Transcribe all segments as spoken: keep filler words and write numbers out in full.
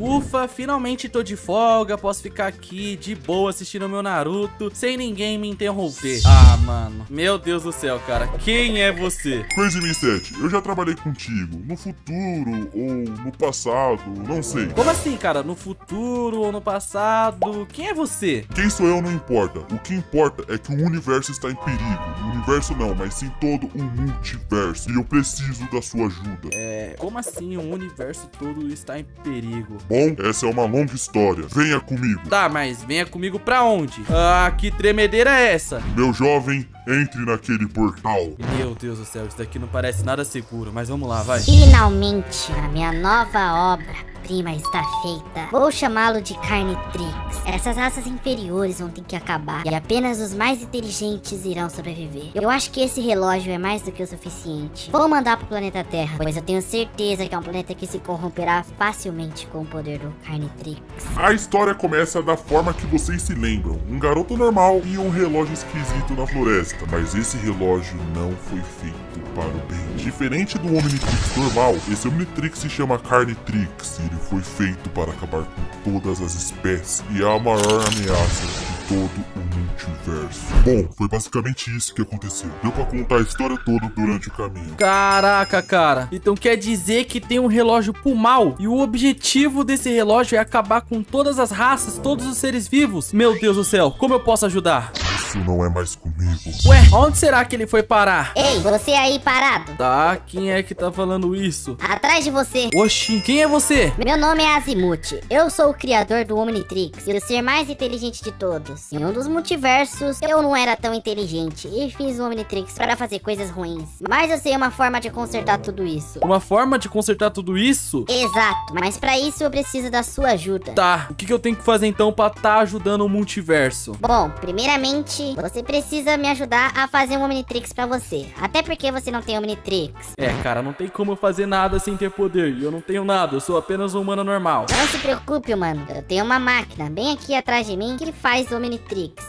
Ufa, finalmente tô de folga, posso ficar aqui de boa assistindo meu Naruto sem ninguém me interromper. Ah, mano, meu Deus do céu, cara, quem é você? Crazy sete, eu já trabalhei contigo no futuro ou no passado, não sei. Como assim, cara? No futuro ou no passado? Quem é você? Quem sou eu não importa, o que importa é que o universo está em perigo. O universo não, mas sim todo um multiverso, e eu preciso da sua ajuda. É, como assim o universo todo está em perigo? Bom, essa é uma longa história, venha comigo. Tá, mas venha comigo pra onde? Ah, que tremedeira é essa? Meu jovem, entre naquele portal. Meu Deus do céu, isso daqui não parece nada seguro, mas vamos lá, vai. Finalmente, a minha nova obra-prima está feita. Vou chamá-lo de Carnitrix. Essas raças inferiores vão ter que acabar e apenas os mais inteligentes irão sobreviver. Eu acho que esse relógio é mais do que o suficiente. Vou mandar pro planeta Terra, pois eu tenho certeza que é um planeta que se corromperá facilmente com o poder do Carnitrix. A história começa da forma que vocês se lembram. Um garoto normal e um relógio esquisito na floresta. Mas esse relógio não foi feito para o bem. Diferente do Omnitrix normal, esse Omnitrix se chama Carnitrix. Ele foi feito para acabar com todas as espécies e é a maior ameaça de todo o multiverso. Bom, foi basicamente isso que aconteceu. Deu pra contar a história toda durante o caminho. Caraca, cara. Então quer dizer que tem um relógio pro mal e o objetivo desse relógio é acabar com todas as raças, todos os seres vivos? Meu Deus do céu, como eu posso ajudar? Isso não é mais comigo. Ué, onde será que ele foi parar? Ei, você aí parado. Tá, quem é que tá falando isso? Atrás de você. Oxi, quem é você? Meu nome é Azimuth. Eu sou o criador do Omnitrix e o ser mais inteligente de todos. Em um dos multiversos, eu não era tão inteligente e fiz o Omnitrix para fazer coisas ruins. Mas eu sei uma forma de consertar tudo isso. Uma forma de consertar tudo isso? Exato, mas pra isso eu preciso da sua ajuda. Tá, o que, que eu tenho que fazer então pra tá ajudando o multiverso? Bom, primeiramente, você precisa me ajudar a fazer um Omnitrix pra você. Até porque você não tem Omnitrix. É, cara, não tem como eu fazer nada sem ter poder. E eu não tenho nada, eu sou apenas um humano normal. Não se preocupe, humano. Eu tenho uma máquina bem aqui atrás de mim que faz Omnitrix.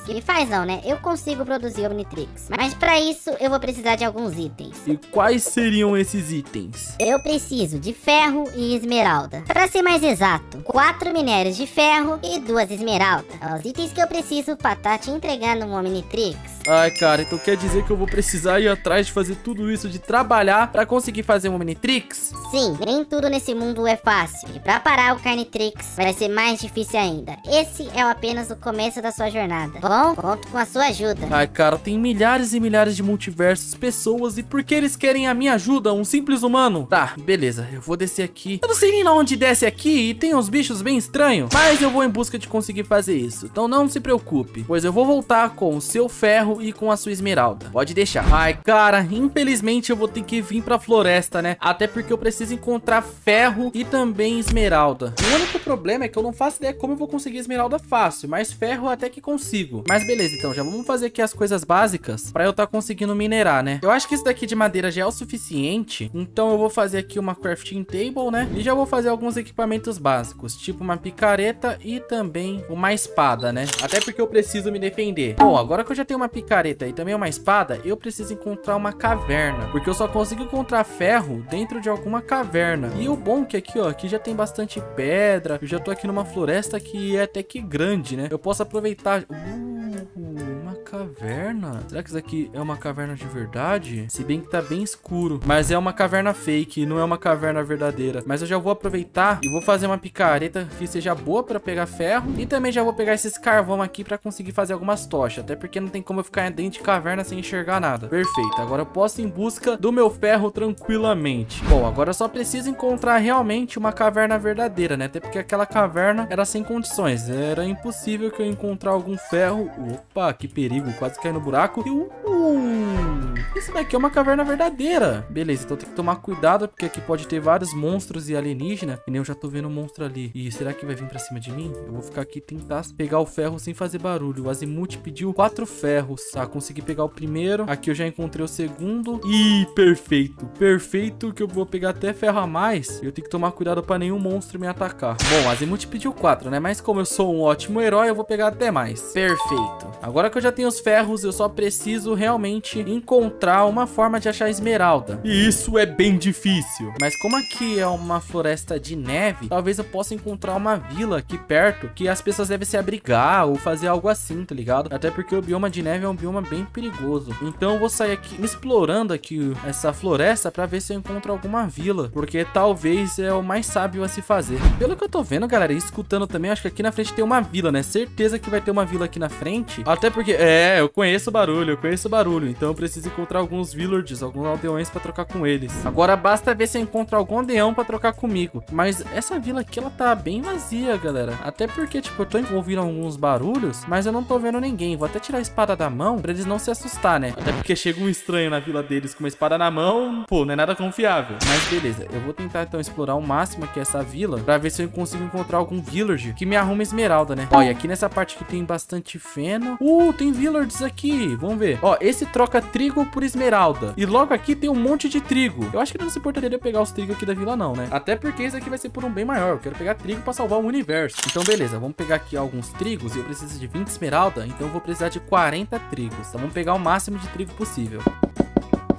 Que ele faz não, né? Eu consigo produzir Omnitrix. Mas pra isso, eu vou precisar de alguns itens. E quais seriam esses itens? Eu preciso de ferro e esmeralda. Pra ser mais exato, quatro minérios de ferro e duas esmeraldas. São os itens que eu preciso pra tá te entregando um Omnitrix. Ai, cara, então quer dizer que eu vou precisar ir atrás de fazer tudo isso, de trabalhar pra conseguir fazer um Omnitrix? Sim, nem tudo nesse mundo é fácil. E pra parar o Carnitrix vai ser mais difícil ainda. Esse é apenas o começo da sua jornada. Bom, conto com a sua ajuda. Ai, cara, tem milhares e milhares de multiversos, pessoas, e por que eles querem a minha ajuda, um simples humano? Tá, beleza, eu vou descer aqui. Eu não sei nem onde desce aqui e tem uns bichos bem estranhos, mas eu vou em busca de conseguir fazer isso. Então não se preocupe, pois eu vou voltar com com o seu ferro e com a sua esmeralda. Pode deixar. Ai, cara, infelizmente eu vou ter que vir pra floresta, né? Até porque eu preciso encontrar ferro e também esmeralda. O único problema é que eu não faço ideia como eu vou conseguir esmeralda fácil, mas ferro até que consigo. Mas beleza, então, já vamos fazer aqui as coisas básicas pra eu tá conseguindo minerar, né? Eu acho que isso daqui de madeira já é o suficiente, então eu vou fazer aqui uma crafting table, né? E já vou fazer alguns equipamentos básicos, tipo uma picareta e também uma espada, né? Até porque eu preciso me defender. Bom, agora que eu já tenho uma picareta e também uma espada, eu preciso encontrar uma caverna, porque eu só consigo encontrar ferro dentro de alguma caverna. E o bom que aqui, ó, aqui já tem bastante pedra. Eu já tô aqui numa floresta que é até que grande, né? Eu posso aproveitar... Uh, uma caverna? Será que isso aqui é uma caverna de verdade? Se bem que tá bem escuro, mas é uma caverna fake, não é uma caverna verdadeira. Mas eu já vou aproveitar e vou fazer uma picareta que seja boa pra pegar ferro, e também já vou pegar esses carvão aqui pra conseguir fazer algumas tochas. Até porque não tem como eu ficar dentro de caverna sem enxergar nada. Perfeito, agora eu posso ir em busca do meu ferro tranquilamente. Bom, agora eu só preciso encontrar realmente uma caverna verdadeira, né? Até porque aquela caverna era sem condições. Era impossível que eu encontrar algum ferro. Opa, que perigo, quase caí no buraco. E uh, isso daqui é uma caverna verdadeira. Beleza, então tem que tomar cuidado, porque aqui pode ter vários monstros e alienígena. E nem eu já tô vendo um monstro ali. E será que vai vir pra cima de mim? Eu vou ficar aqui e tentar pegar o ferro sem fazer barulho. O Azimuth pediu quatro ferros, tá? Consegui pegar o primeiro. Aqui eu já encontrei o segundo. Ih, perfeito. Perfeito que eu vou pegar até ferro a mais. Eu tenho que tomar cuidado pra nenhum monstro me atacar. Bom, a Azimuth pediu quatro, né? Mas como eu sou um ótimo herói, eu vou pegar até mais. Perfeito. Agora que eu já tenho os ferros, eu só preciso realmente encontrar uma forma de achar esmeralda. E isso é bem difícil. Mas como aqui é uma floresta de neve, talvez eu possa encontrar uma vila aqui perto que as pessoas devem se abrigar ou fazer algo assim, tá ligado? Até porque o bioma de neve é um bioma bem perigoso. Então eu vou sair aqui explorando aqui essa floresta pra ver se eu encontro alguma vila, porque talvez é o mais sábio a se fazer. Pelo que eu tô vendo, galera, e escutando também, acho que aqui na frente tem uma vila, né? Certeza que vai ter uma vila aqui na frente. Até porque, é, eu conheço o barulho, eu conheço o barulho. Então eu preciso encontrar alguns villagers, alguns aldeões pra trocar com eles. Agora basta ver se eu encontro algum aldeão pra trocar comigo. Mas essa vila aqui, ela tá bem vazia, galera. Até porque, tipo, eu tô ouvindo alguns barulhos, mas eu não tô vendo ninguém. Vou até tirar a espada da mão pra eles não se assustar, né? Até porque chega um estranho na vila deles com uma espada na mão, pô, não é nada confiável. Mas beleza, eu vou tentar então explorar o máximo aqui essa vila pra ver se eu consigo encontrar algum villager que me arruma esmeralda, né? Ó, e aqui nessa parte que tem bastante feno. Uh, tem villagers aqui, vamos ver. Ó, esse troca trigo por esmeralda. E logo aqui tem um monte de trigo. Eu acho que não se importaria de eu pegar os trigos aqui da vila não, né? Até porque esse aqui vai ser por um bem maior. Eu quero pegar trigo pra salvar o universo. Então beleza, vamos pegar aqui alguns trigos. E eu preciso de vinte esmeralda, então eu vou precisar de quarenta trigos. Então vamos pegar o máximo de trigo possível.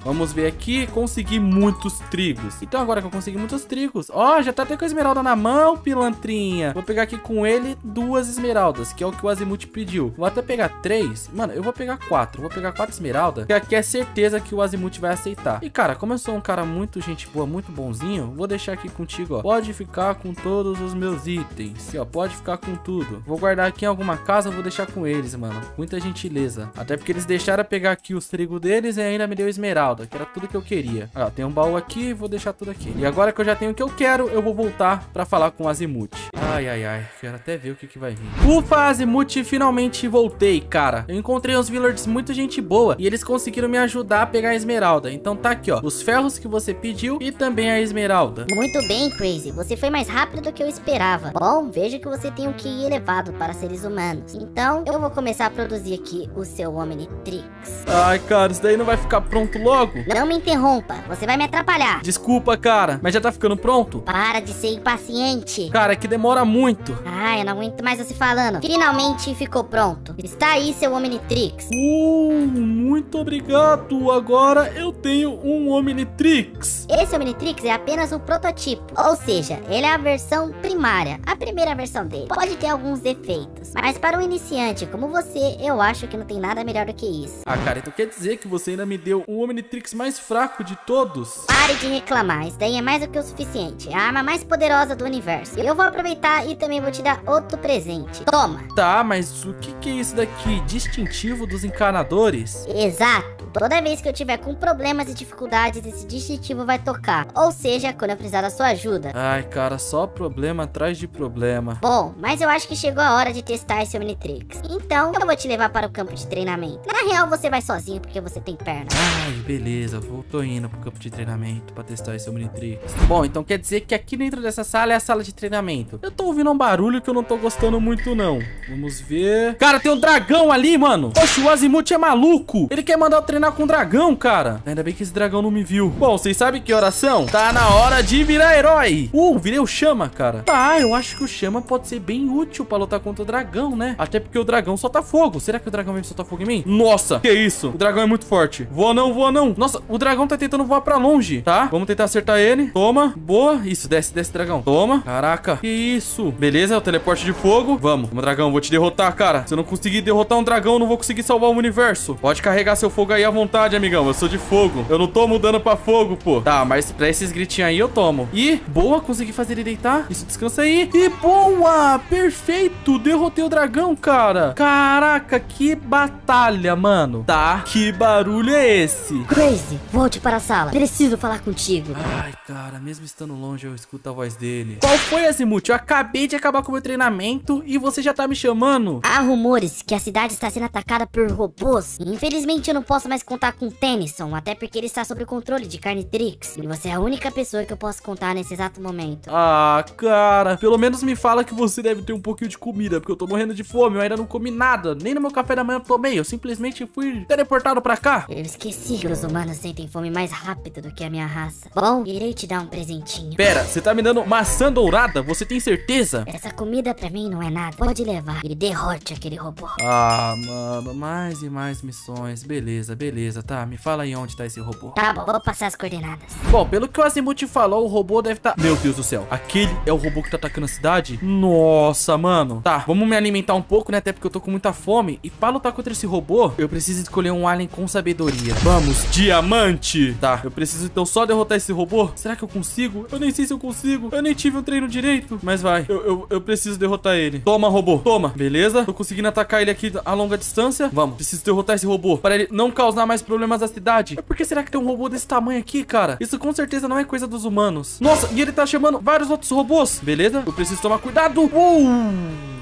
Vamos ver aqui, consegui muitos trigos. Então agora que eu consegui muitos trigos, ó, oh, já tá até com a esmeralda na mão, pilantrinha. Vou pegar aqui com ele duas esmeraldas, que é o que o Azimuth pediu. Vou até pegar três, mano, eu vou pegar quatro. Vou pegar quatro esmeraldas, que aqui é certeza que o Azimuth vai aceitar. E cara, como eu sou um cara muito gente boa, muito bonzinho, vou deixar aqui contigo, ó. Pode ficar com todos os meus itens, e, ó, pode ficar com tudo. Vou guardar aqui em alguma casa, vou deixar com eles, mano. Muita gentileza. Até porque eles deixaram pegar aqui os trigos deles e ainda me deu esmeralda, que era tudo que eu queria. Ó, tem um baú aqui, vou deixar tudo aqui. E agora que eu já tenho o que eu quero, eu vou voltar pra falar com o Azimuth. Ai, ai, ai. Quero até ver o que que vai vir. Ufa, Azimuth, finalmente voltei, cara. Eu encontrei uns villagers muito gente boa e eles conseguiram me ajudar a pegar a esmeralda. Então tá aqui, ó, os ferros que você pediu e também a esmeralda. Muito bem, Crazy. Você foi mais rápido do que eu esperava. Bom, vejo que você tem um Q I elevado para seres humanos. Então, eu vou começar a produzir aqui o seu Omnitrix. Ai, cara, isso daí não vai ficar pronto logo? Não me interrompa, você vai me atrapalhar. Desculpa, cara, mas já tá ficando pronto? Para de ser impaciente. Cara, que demora muito. Ah, eu não aguento mais você falando. Finalmente ficou pronto. Está aí seu Omnitrix. Uh, muito obrigado. Agora eu tenho um Omnitrix. Esse Omnitrix é apenas um prototipo, ou seja, ele é a versão primária, a primeira versão dele. Pode ter alguns defeitos, mas para um iniciante como você, eu acho que não tem nada melhor do que isso. Ah, cara, então quer dizer que você ainda me deu um Omnitrix Omnitrix mais fraco de todos? Pare de reclamar, isso daí é mais do que o suficiente. É a arma mais poderosa do universo. Eu vou aproveitar e também vou te dar outro presente. Toma! Tá, mas o que que é isso daqui? Distintivo dos encanadores? Exato! Toda vez que eu tiver com problemas e dificuldades, esse distintivo vai tocar. Ou seja, quando eu precisar da sua ajuda. Ai, cara, só problema atrás de problema. Bom, mas eu acho que chegou a hora de testar esse Omnitrix. Então, eu vou te levar para o campo de treinamento. Na real, você vai sozinho porque você tem perna. Ai, beleza. Beleza, eu tô indo pro campo de treinamento pra testar esse Omnitrix. Bom, então quer dizer que aqui dentro dessa sala é a sala de treinamento. Eu tô ouvindo um barulho que eu não tô gostando muito, não. Vamos ver... Cara, tem um dragão ali, mano! Oxe, o Azimuth é maluco! Ele quer mandar eu treinar com um dragão, cara! Ainda bem que esse dragão não me viu. Bom, vocês sabem que oração? Tá na hora de virar herói! Uh, virei o Chama, cara. Tá, eu acho que o Chama pode ser bem útil pra lutar contra o dragão, né? Até porque o dragão solta fogo. Será que o dragão vai soltar fogo em mim? Nossa, que isso? O dragão é muito forte. Voa não, voa não. Nossa, o dragão tá tentando voar pra longe, tá? Vamos tentar acertar ele. Toma. Boa. Isso, desce, desce, dragão. Toma. Caraca. Que isso. Beleza, é o teleporte de fogo. Vamos. Vamos, dragão. Vou te derrotar, cara. Se eu não conseguir derrotar um dragão, eu não vou conseguir salvar o universo. Pode carregar seu fogo aí à vontade, amigão. Eu sou de fogo. Eu não tomo dano pra fogo, pô. Tá, mas pra esses gritinhos aí eu tomo. E boa, consegui fazer ele deitar. Isso, descansa aí. E boa. Perfeito. Derrotei o dragão, cara. Caraca, que batalha, mano. Tá. Que barulho é esse? Crazy, volte para a sala. Preciso falar contigo. Ai, cara, mesmo estando longe, eu escuto a voz dele. Qual foi, Azimuth? Eu acabei de acabar com o meu treinamento e você já tá me chamando? Há rumores que a cidade está sendo atacada por robôs. Infelizmente, eu não posso mais mais contar com Tennyson, até porque ele está sob o controle de Carnitrix. E você é a única pessoa que eu posso contar nesse exato momento. Ah, cara, pelo menos me fala que você deve ter um pouquinho de comida, porque eu tô morrendo de fome, eu ainda não comi nada, nem no meu café da manhã eu tomei, eu simplesmente fui teleportado pra cá. Eu esqueci que os humanos sentem fome mais rápido do que a minha raça. Bom, irei te dar um presentinho. Pera, você tá me dando maçã dourada? Você tem certeza? Essa comida pra mim não é nada, pode levar e derrote aquele robô. Ah, mano, mais e mais missões, beleza, beleza, tá, me fala aí onde tá esse robô. Tá bom, vou passar as coordenadas. Bom, pelo que o Azimuth falou, o robô deve tá... Meu Deus do céu, aquele é o robô que tá atacando a cidade? Nossa, mano. Tá, vamos me alimentar um pouco, né, até porque eu tô com muita fome. E pra lutar contra esse robô, eu preciso escolher um alien com sabedoria. Vamos, diamante. Tá, eu preciso então só derrotar esse robô. Será que eu consigo? Eu nem sei se eu consigo. Eu nem tive um treino direito. Mas vai, eu, eu, eu preciso derrotar ele. Toma, robô, toma. Beleza, tô conseguindo atacar ele aqui a longa distância. Vamos, preciso derrotar esse robô para ele não causar mais problemas à cidade. Mas por que será que tem um robô desse tamanho aqui, cara? Isso com certeza não é coisa dos humanos. Nossa, e ele tá chamando vários outros robôs. Beleza, eu preciso tomar cuidado. Uh!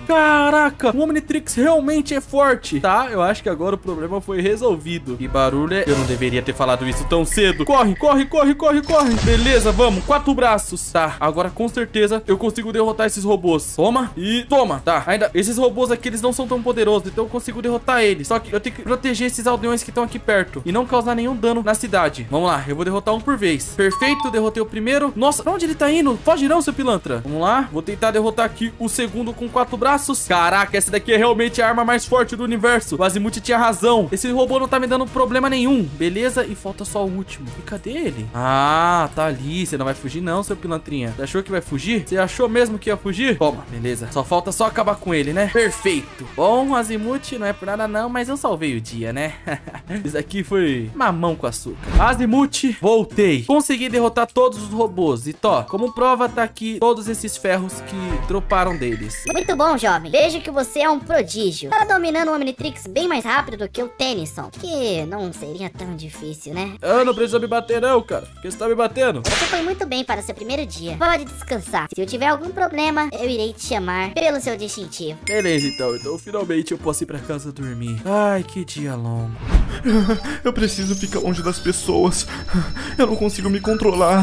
Caraca, o Omnitrix realmente é forte. Tá, eu acho que agora o problema foi resolvido. Que barulho é... Eu não deveria ter falado isso tão cedo. Corre, corre, corre, corre, corre. Beleza, vamos, quatro braços. Tá, agora com certeza eu consigo derrotar esses robôs. Toma e toma. Tá, ainda... Esses robôs aqui, eles não são tão poderosos, então eu consigo derrotar eles. Só que eu tenho que proteger esses aldeões que estão aqui perto e não causar nenhum dano na cidade. Vamos lá, eu vou derrotar um por vez. Perfeito, derrotei o primeiro. Nossa, pra onde ele tá indo? Foge não, seu pilantra. Vamos lá, vou tentar derrotar aqui o segundo com quatro braços. Caraca, essa daqui é realmente a arma mais forte do universo. O Azimuth tinha razão. Esse robô não tá me dando problema nenhum. Beleza, e falta só o último. E cadê ele? Ah, tá ali. Você não vai fugir não, seu pilantrinha. Você achou que vai fugir? Você achou mesmo que ia fugir? Toma, beleza. Só falta só acabar com ele, né? Perfeito. Bom, Azimuth, não é por nada não, mas eu salvei o dia, né? Isso aqui foi mamão com açúcar. Azimuth, voltei. Consegui derrotar todos os robôs. E tó, como prova, tá aqui todos esses ferros que droparam deles. Muito bom, Jorge. Vejo que você é um prodígio. Tá dominando o Omnitrix bem mais rápido do que o Tennyson, que não seria tão difícil, né? Eu não preciso me bater não, cara. Por que você tá me batendo? Você foi muito bem para seu primeiro dia. Pode descansar. Se eu tiver algum problema, eu irei te chamar pelo seu distintivo. Beleza, então. Então finalmente eu posso ir pra casa dormir. Ai, que dia longo. Eu preciso ficar longe das pessoas. Eu não consigo me controlar.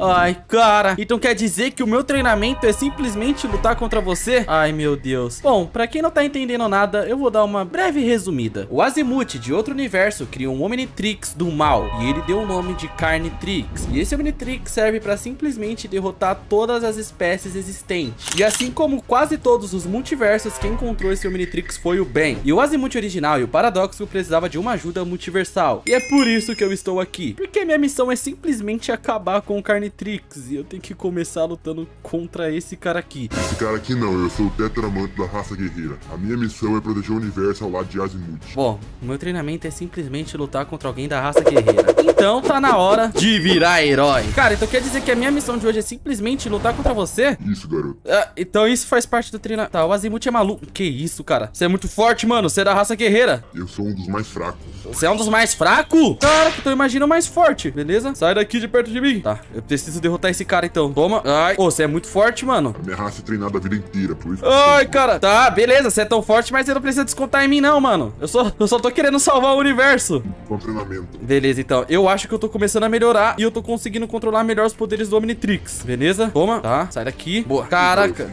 Ai, cara, então quer dizer que o meu treinamento é simplesmente lutar contra você? Ai, meu Deus. Bom, pra quem não tá entendendo nada, eu vou dar uma breve resumida. O Azimuth de outro universo criou um Omnitrix do mal, e ele deu o nome de Carnitrix. E esse Omnitrix serve pra simplesmente derrotar todas as espécies existentes. E assim como quase todos os multiversos, quem encontrou esse Omnitrix foi o Ben. E o Azimuth original e o Paradoxo precisava de uma ajuda multiversal. E é por isso que eu estou aqui, porque minha missão é simplesmente acabar com o Carnitrix. E eu tenho que começar lutando contra esse cara aqui. Esse cara aqui não, eu sou o Tetramanto da raça guerreira. A minha missão é proteger o universo ao lado de Azimuth. Bom, o meu treinamento é simplesmente lutar contra alguém da raça guerreira. Então tá na hora de virar herói. Cara, então quer dizer que a minha missão de hoje é simplesmente lutar contra você? Isso, garoto. Ah, então isso faz parte do treinamento. Tá, o Azimuth é maluco. Que isso, cara? Você é muito forte, mano. Você é da raça guerreira. Eu sou um dos mais fracos. Você é um dos mais fracos? Cara, então imagina o mais forte, beleza? Sai daqui de perto de mim. Tá, eu preciso Preciso derrotar esse cara, então. Toma. Ai. Ô, oh, você é muito forte, mano. A minha raça é treinada a vida inteira, por isso. Ai, cara. Tá, beleza. Você é tão forte, mas você não precisa descontar em mim, não, mano. Eu só, eu só tô querendo salvar o universo. Com treinamento. Beleza, então. Eu acho que eu tô começando a melhorar e eu tô conseguindo controlar melhor os poderes do Omnitrix. Beleza? Toma. Tá. Sai daqui. Boa. Caraca.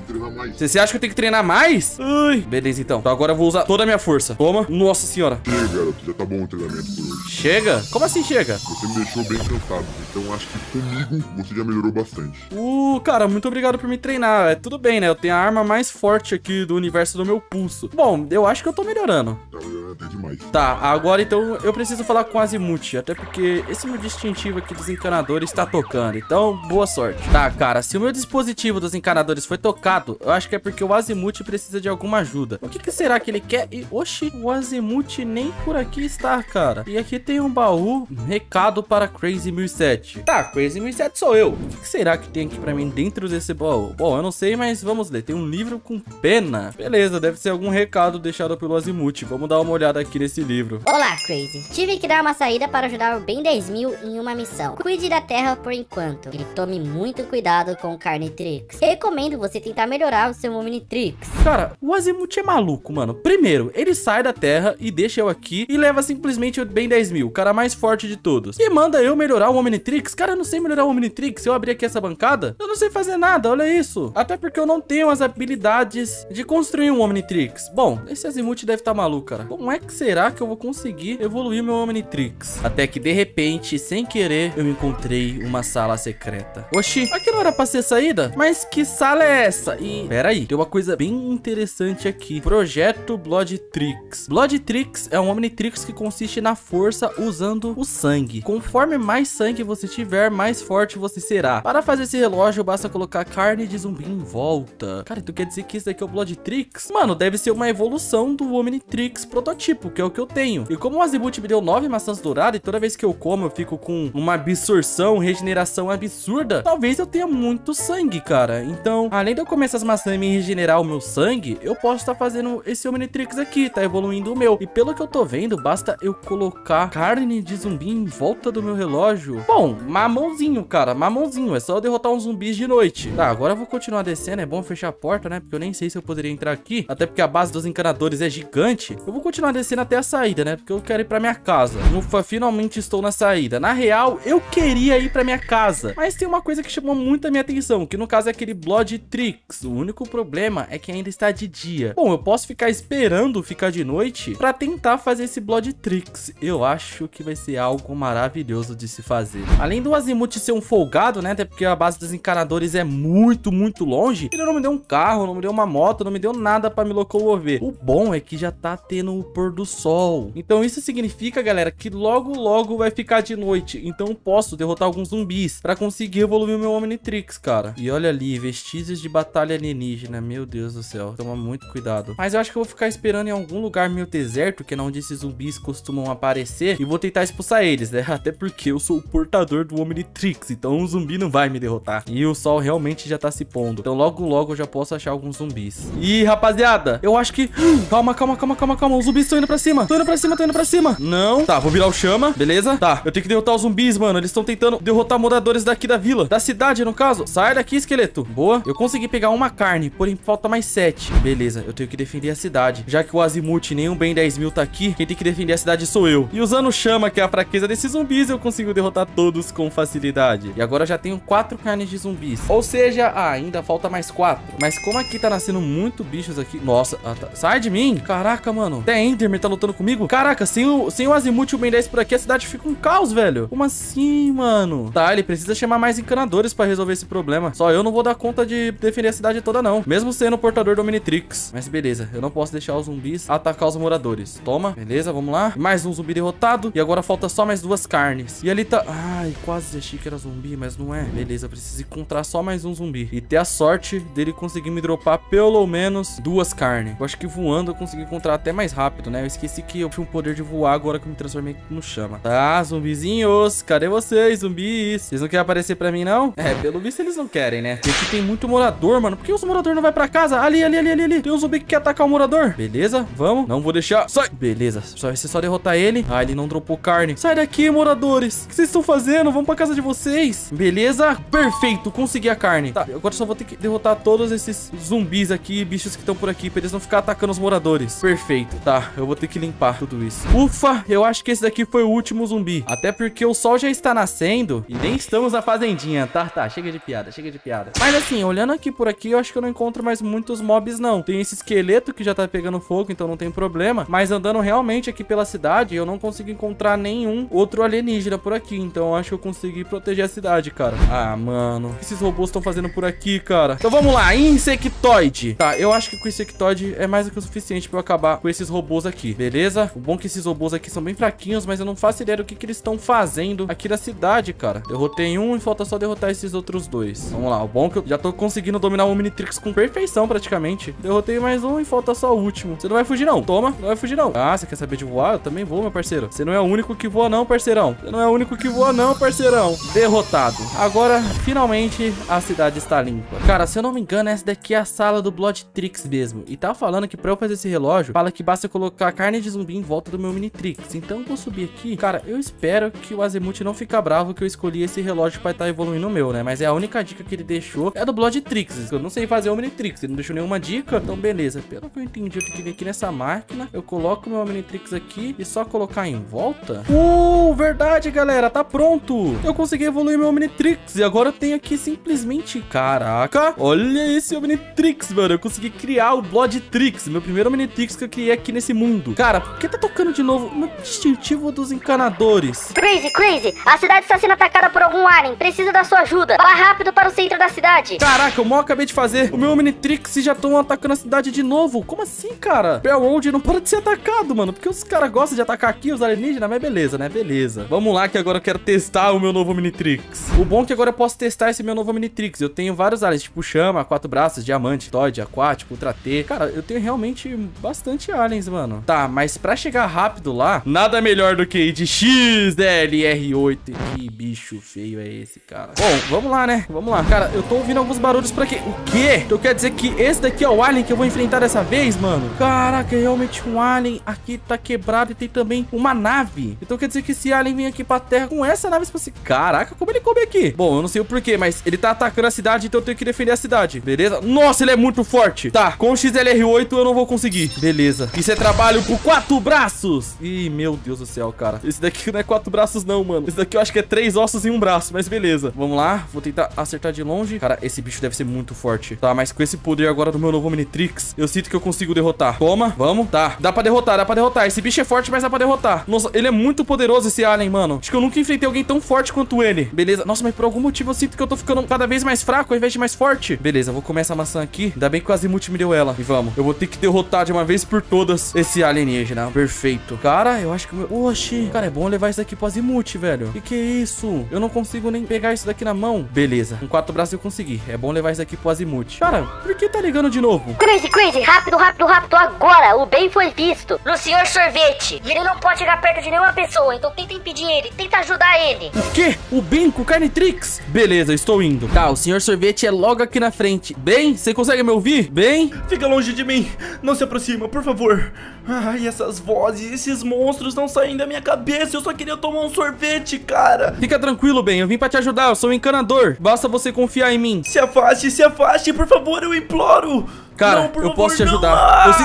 Você, você acha que eu tenho que treinar mais? Ai. Beleza, então. Então agora eu vou usar toda a minha força. Toma. Nossa senhora. Chega, garoto. Já tá bom o treinamento por hoje. Chega? Como assim chega? Você me deixou bem cansado. Então acho que comigo... Você já melhorou bastante. Uh, cara, muito obrigado por me treinar. É tudo bem, né? Eu tenho a arma mais forte aqui do universo do meu pulso. Bom, eu acho que eu tô melhorando. Tá melhorando até demais. Tá, agora então eu preciso falar com o Azimuth. Até porque esse meu distintivo aqui dos encanadores tá tocando. Então, boa sorte. Tá, cara, se o meu dispositivo dos encanadores foi tocado, eu acho que é porque o Azimuth precisa de alguma ajuda. O que, que será que ele quer? E, oxi, o Azimuth nem por aqui está, cara. E aqui tem um baú. Recado para Crazy mil e sete. Tá, Crazy mil e sete só sou eu. O que será que tem aqui pra mim dentro desse baú? Bom, eu não sei, mas vamos ler. Tem um livro com pena. Beleza, deve ser algum recado deixado pelo Azimuth. Vamos dar uma olhada aqui nesse livro. Olá, Crazy. Tive que dar uma saída para ajudar o Ben dez mil em uma missão. Cuide da Terra por enquanto. E tome muito cuidado com o Carnitrix. Recomendo você tentar melhorar o seu Omnitrix. Cara, o Azimuth é maluco, mano. Primeiro, ele sai da Terra e deixa eu aqui e leva simplesmente o Ben dez mil, o cara mais forte de todos. E manda eu melhorar o Omnitrix. Cara, eu não sei melhorar o Omnitrix. Eu abri aqui essa bancada, eu não sei fazer nada, olha isso. Até porque eu não tenho as habilidades de construir um Omnitrix. Bom, esse Azimuth deve estar maluco, cara. Como é que será que eu vou conseguir evoluir meu Omnitrix? Até que, de repente, sem querer, eu encontrei uma sala secreta. Oxi, aqui não era pra ser saída? Mas que sala é essa? E, peraí, tem uma coisa bem interessante aqui. Projeto Bloodtrix. Bloodtrix é um Omnitrix que consiste na força usando o sangue. Conforme mais sangue você tiver, mais forte você será. Para fazer esse relógio, basta colocar carne de zumbi em volta. Cara, tu quer dizer que isso daqui é o Bloodtrix? Mano, deve ser uma evolução do Omnitrix prototipo, que é o que eu tenho. E como o Azimuth me deu nove maçãs douradas, e toda vez que eu como eu fico com uma absorção, regeneração absurda, talvez eu tenha muito sangue, cara. Então, além de eu comer essas maçãs e me regenerar o meu sangue, eu posso estar fazendo esse Omnitrix aqui, tá evoluindo o meu. E pelo que eu tô vendo, basta eu colocar carne de zumbi em volta do meu relógio. Bom, mamãozinho, cara, mamãozinho. É só eu derrotar uns zumbis de noite. Tá, agora eu vou continuar descendo. É bom fechar a porta, né? Porque eu nem sei se eu poderia entrar aqui. Até porque a base dos encanadores é gigante. Eu vou continuar descendo até a saída, né? Porque eu quero ir pra minha casa. Ufa, finalmente estou na saída. Na real, eu queria ir pra minha casa. Mas tem uma coisa que chamou muito a minha atenção, que no caso é aquele Bloodtrix. O único problema é que ainda está de dia. Bom, eu posso ficar esperando ficar de noite pra tentar fazer esse Bloodtrix. Eu acho que vai ser algo maravilhoso de se fazer. Além do Azimuth ser um folgado, né? Até porque a base dos encanadores é muito, muito longe. Ele não me deu um carro, não me deu uma moto, não me deu nada pra me locomover. O bom é que já tá tendo o pôr do sol. Então isso significa, galera, que logo, logo vai ficar de noite. Então eu posso derrotar alguns zumbis pra conseguir evoluir o meu Omnitrix, cara. E olha ali, vestígios de batalha alienígena. Meu Deus do céu, toma muito cuidado. Mas eu acho que eu vou ficar esperando em algum lugar meio deserto, que é onde esses zumbis costumam aparecer, e vou tentar expulsar eles, né? Até porque eu sou o portador do Omnitrix, então um zumbi não vai me derrotar. E o sol realmente já tá se pondo, então logo, logo eu já posso achar alguns zumbis. Ih, rapaziada, eu acho que... Calma, calma, calma, calma, calma. Os zumbis estão indo pra cima. Estão indo pra cima, estão indo pra cima. Não. Tá, vou virar o chama, beleza? Tá, eu tenho que derrotar os zumbis, mano. Eles estão tentando derrotar moradores daqui da vila, da cidade, no caso. Sai daqui, esqueleto. Boa. Eu consegui pegar uma carne, porém falta mais sete. Beleza, eu tenho que defender a cidade. Já que o Azimuth nem o Ben dez mil tá aqui, quem tem que defender a cidade sou eu. E usando o chama, que é a fraqueza desses zumbis, eu consigo derrotar todos com facilidade. E agora eu já tenho quatro carnes de zumbis. Ou seja, ah, ainda falta mais quatro. Mas como aqui tá nascendo muito bichos aqui... Nossa, ah, tá... sai de mim. Caraca, mano. Até Enderman tá lutando comigo. Caraca, sem o, sem o Azimuth e o Ben dez por aqui, a cidade fica um caos, velho. Como assim, mano? Tá, ele precisa chamar mais encanadores pra resolver esse problema. Só eu não vou dar conta de defender a cidade toda, não. Mesmo sendo o portador do Omnitrix. Mas beleza, eu não posso deixar os zumbis atacar os moradores. Toma, beleza, vamos lá. Mais um zumbi derrotado. E agora falta só mais duas carnes. E ali tá... Ai, quase achei que era zumbi, mas não é. Beleza, eu preciso encontrar só mais um zumbi. E ter a sorte dele conseguir me dropar pelo menos duas carnes. Eu acho que voando eu consegui encontrar até mais rápido, né? Eu esqueci que eu tinha um poder de voar agora que eu me transformei no chama. Tá, zumbizinhos. Cadê vocês, zumbis? Vocês não querem aparecer pra mim, não? É, pelo visto eles não querem, né? Aqui tem muito morador, mano. Por que os moradores não vai pra casa? Ali, ali, ali, ali, ali. Tem um zumbi que quer atacar o morador. Beleza, vamos. Não vou deixar. Sai. Beleza, só vai ser só derrotar ele. Ah, ele não dropou carne. Sai daqui, moradores. O que vocês estão fazendo? Vamos pra casa de vocês. Beleza? Perfeito, consegui a carne. Tá, agora só vou ter que derrotar todos esses zumbis aqui, bichos que estão por aqui, pra eles não ficar atacando os moradores. Perfeito, tá. Eu vou ter que limpar tudo isso. Ufa, eu acho que esse daqui foi o último zumbi. Até porque o sol já está nascendo e nem estamos na fazendinha, tá? Tá, chega de piada, chega de piada. Mas assim, olhando aqui por aqui, eu acho que eu não encontro mais muitos mobs, não. Tem esse esqueleto que já tá pegando fogo, então não tem problema. Mas andando realmente aqui pela cidade, eu não consigo encontrar nenhum outro alienígena por aqui. Então eu acho que eu consegui proteger a cidade, cara. Ah, mano. O que esses robôs estão fazendo por aqui, cara? Então vamos lá, Insectoide. Tá, eu acho que com Insectoide é mais do que o suficiente pra eu acabar com esses robôs aqui, beleza? O bom é que esses robôs aqui são bem fraquinhos, mas eu não faço ideia do que, que eles estão fazendo aqui na cidade, cara. Derrotei um e falta só derrotar esses outros dois. Vamos lá, o bom é que eu já tô conseguindo dominar o Omnitrix com perfeição, praticamente. Derrotei mais um e falta só o último. Você não vai fugir, não. Toma, não vai fugir, não. Ah, você quer saber de voar? Eu também vou, meu parceiro. Você não é o único que voa, não, parceirão. Você não é o único que voa, não, parceirão. Derrotei. derrotado. Agora, finalmente, a cidade está limpa. Cara, se eu não me engano, essa daqui é a sala do Bloodtrix mesmo. E tá falando que pra eu fazer esse relógio, fala que basta colocar carne de zumbi em volta do meu Omnitrix. Então, vou subir aqui. Cara, eu espero que o Azimuth não fica bravo que eu escolhi esse relógio pra estar evoluindo o meu, né? Mas é a única dica que ele deixou é do Bloodtrix. Eu não sei fazer o Omnitrix, ele não deixou nenhuma dica. Então, beleza. Pelo que eu entendi, eu tenho que vir aqui nessa máquina. Eu coloco o meu Omnitrix aqui e só colocar em volta. Uh, verdade, galera. Tá pronto. Eu consegui evoluir meu Omnitrix. E agora eu tenho aqui simplesmente... Caraca, olha esse Omnitrix, mano. Eu consegui criar o Bloodtrix. Meu primeiro Omnitrix que eu criei aqui nesse mundo. Cara, por que tá tocando de novo no distintivo dos encanadores? Crazy, Crazy, a cidade está sendo atacada por algum alien. Precisa da sua ajuda. Vá rápido para o centro da cidade. Caraca, eu mal acabei de fazer o meu Omnitrix e já estão atacando a cidade de novo. Como assim, cara? Bellwood não para de ser atacado, mano. Porque os caras gostam de atacar aqui, os alienígenas. Mas beleza, né? Beleza. Vamos lá que agora eu quero testar o meu novo Omnitrix. O bom é que agora eu posso testar esse meu novo Omnitrix. Eu tenho vários aliens, tipo chama, quatro braços, diamante, toide, aquático, ultra T. Cara, eu tenho realmente bastante aliens, mano. Tá, mas pra chegar rápido lá, nada melhor do que ir de X L R oito. Que bicho feio é esse, cara? Bom, vamos lá, né? Vamos lá. Cara, eu tô ouvindo alguns barulhos pra quê? O quê? Então quer dizer que esse daqui é o alien que eu vou enfrentar dessa vez, mano? Caraca, é realmente um alien. Aqui tá quebrado e tem também uma nave. Então quer dizer que esse alien vem aqui pra terra com essa nave espacial. Caraca, como ele come aqui? Bom, eu não sei o porquê, mas ele tá atacando a cidade, então eu tenho que defender a cidade, beleza? Nossa, ele é muito forte. Tá, com o X L R oito eu não vou conseguir. Beleza. Isso é trabalho por quatro braços. Ih, meu Deus do céu, cara. Esse daqui não é quatro braços não, mano. Esse daqui eu acho que é três ossos e um braço, mas beleza. Vamos lá, vou tentar acertar de longe. Cara, esse bicho deve ser muito forte. Tá, mas com esse poder agora do meu novo Omnitrix, eu sinto que eu consigo derrotar. Toma, vamos. Tá, dá pra derrotar, dá pra derrotar. Esse bicho é forte, mas dá pra derrotar. Nossa, ele é muito poderoso esse alien, mano. Acho que eu nunca enfrentei alguém tão forte quanto ele. Beleza. Nossa, mas por algum motivo eu sinto que eu tô ficando cada vez mais fraco ao invés de mais forte. Beleza, vou comer essa maçã aqui. Ainda bem que o Azimuth me deu ela. E vamos. Eu vou ter que derrotar de uma vez por todas esse alienígena. Perfeito. Cara, eu acho que... Oxi. Cara, é bom levar isso daqui pro Azimuth, velho. Que que é isso? Eu não consigo nem pegar isso daqui na mão. Beleza. Com quatro braços eu consegui. É bom levar isso daqui pro Azimuth. Cara, por que tá ligando de novo? Crazy, Crazy. Rápido, rápido, rápido. Agora. O Ben foi visto no senhor sorvete. Ele não pode chegar perto de nenhuma pessoa. Então tenta impedir ele. Tenta ajudar ele. O quê? O Ben com o Carnitrix? Beleza, eu estou indo. Tá, o senhor sorvete é logo aqui na frente. Ben, você consegue me ouvir? Ben? Fica longe de mim. Não se aproxima, por favor. Ai, essas vozes, esses monstros não saem da minha cabeça. Eu só queria tomar um sorvete, cara. Fica tranquilo, Ben. Eu vim pra te ajudar. Eu sou um encanador. Basta você confiar em mim. Se afaste, se afaste. Por favor, eu imploro. Cara, não, por eu favor, posso te ajudar. Não. Eu se...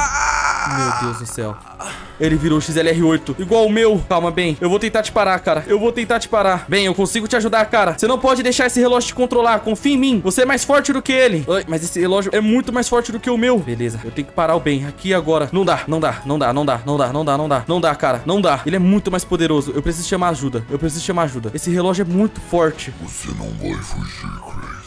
Meu Deus do céu. Ele virou X L R oito, igual o meu. Calma, Ben, eu vou tentar te parar, cara. Eu vou tentar te parar. Ben, eu consigo te ajudar, cara. Você não pode deixar esse relógio te controlar. Confia em mim. Você é mais forte do que ele. Ai, mas esse relógio é muito mais forte do que o meu. Beleza, eu tenho que parar o Ben aqui agora. Não dá, não dá, não dá, não dá, não dá, não dá, não dá. Não dá, cara, não dá. Ele é muito mais poderoso. Eu preciso chamar ajuda. Eu preciso chamar ajuda. Esse relógio é muito forte. Você não vai fugir, Crazy.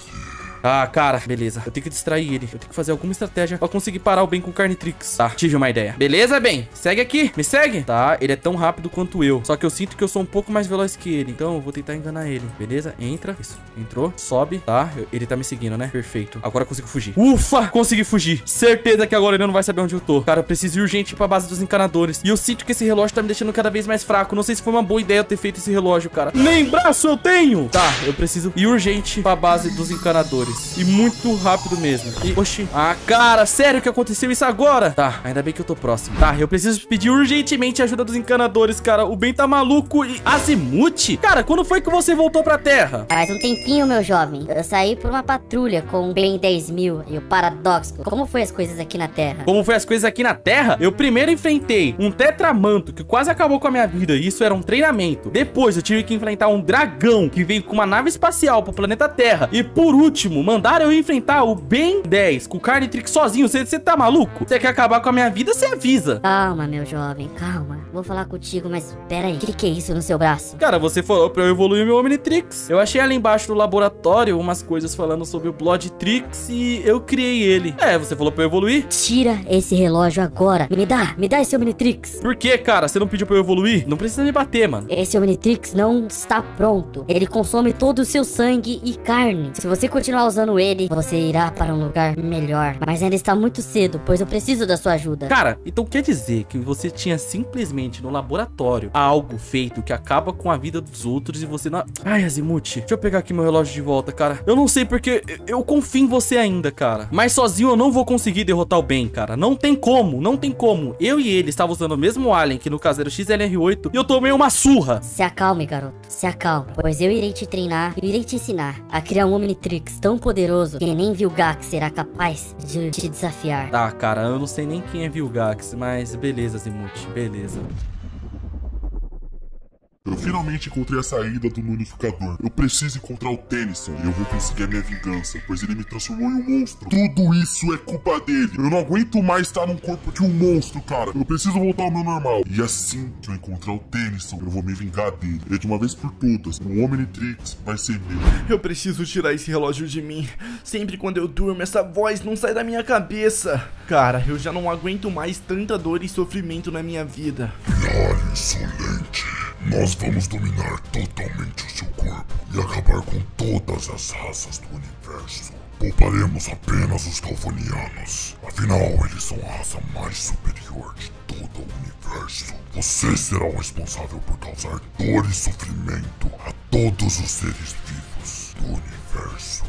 Ah, cara, beleza. Eu tenho que distrair ele. Eu tenho que fazer alguma estratégia pra conseguir parar o Ben com o Carnitrix. Tá, tive uma ideia. Beleza, Ben? Segue aqui. Me segue? Tá, ele é tão rápido quanto eu. Só que eu sinto que eu sou um pouco mais veloz que ele. Então eu vou tentar enganar ele. Beleza? Entra. Isso. Entrou. Sobe. Tá, eu, ele tá me seguindo, né? Perfeito. Agora eu consigo fugir. Ufa! Consegui fugir. Certeza que agora ele não vai saber onde eu tô. Cara, eu preciso ir urgente pra base dos encanadores. E eu sinto que esse relógio tá me deixando cada vez mais fraco. Não sei se foi uma boa ideia eu ter feito esse relógio, cara. Nem braço eu tenho! Tá, eu preciso ir urgente pra base dos encanadores. E muito rápido mesmo. E, oxi. Ah, cara, sério que aconteceu isso agora? Tá, ainda bem que eu tô próximo. Tá, eu preciso pedir urgentemente a ajuda dos encanadores, cara. O Ben tá maluco e... Azimuth? Cara, quando foi que você voltou pra Terra? Faz um tempinho, meu jovem. Eu saí por uma patrulha com o Ben dez mil e o Paradoxo. Como foi as coisas aqui na Terra? Como foi as coisas aqui na Terra? Eu primeiro enfrentei um tetramanto que quase acabou com a minha vida. E isso era um treinamento. Depois eu tive que enfrentar um dragão que veio com uma nave espacial pro planeta Terra. E por último... Mandaram eu enfrentar o Ben dez com o Carnitrix sozinho. Você tá maluco? Você quer acabar com a minha vida? Você avisa. Calma, meu jovem, calma. Vou falar contigo, mas pera aí. O que, que é isso no seu braço? Cara, você falou pra eu evoluir meu Omnitrix. Eu achei ali embaixo do laboratório umas coisas falando sobre o Bloodtrix e eu criei ele. É, você falou pra eu evoluir? Tira esse relógio agora. Me dá, me dá esse Omnitrix. Por que, cara? Você não pediu pra eu evoluir? Não precisa me bater, mano. Esse Omnitrix não está pronto. Ele consome todo o seu sangue e carne. Se você continuar usando usando ele, você irá para um lugar melhor. Mas ainda está muito cedo, pois eu preciso da sua ajuda. Cara, então quer dizer que você tinha simplesmente no laboratório algo feito que acaba com a vida dos outros e você não... Ai, Azimuth, deixa eu pegar aqui meu relógio de volta, cara. Eu não sei porque eu confio em você ainda, cara. Mas sozinho eu não vou conseguir derrotar o Ben, cara. Não tem como, não tem como. Eu e ele estávamos usando o mesmo alien, que no caso era o X L R oito, e eu tomei uma surra. Se acalme, garoto, se acalme, pois eu irei te treinar, eu irei te ensinar a criar um Omnitrix tão poderoso que nem Vilgax será capaz de te desafiar. Tá, cara, eu não sei nem quem é Vilgax, mas beleza, Azimuth, beleza. Eu finalmente encontrei a saída do Nulificador. Eu preciso encontrar o Tennyson e eu vou conseguir a minha vingança, pois ele me transformou em um monstro. Tudo isso é culpa dele. Eu não aguento mais estar num corpo de um monstro, cara. Eu preciso voltar ao meu normal. E assim que eu encontrar o Tennyson, eu vou me vingar dele. E de uma vez por todas, o Omnitrix vai ser meu. Eu preciso tirar esse relógio de mim. Sempre quando eu durmo, essa voz não sai da minha cabeça. Cara, eu já não aguento mais tanta dor e sofrimento na minha vida. Olha, insolente. Nós vamos dominar totalmente o seu corpo e acabar com todas as raças do universo. Pouparemos apenas os Calvanianos. Afinal, eles são a raça mais superior de todo o universo. Você será o responsável por causar dor e sofrimento a todos os seres vivos do universo.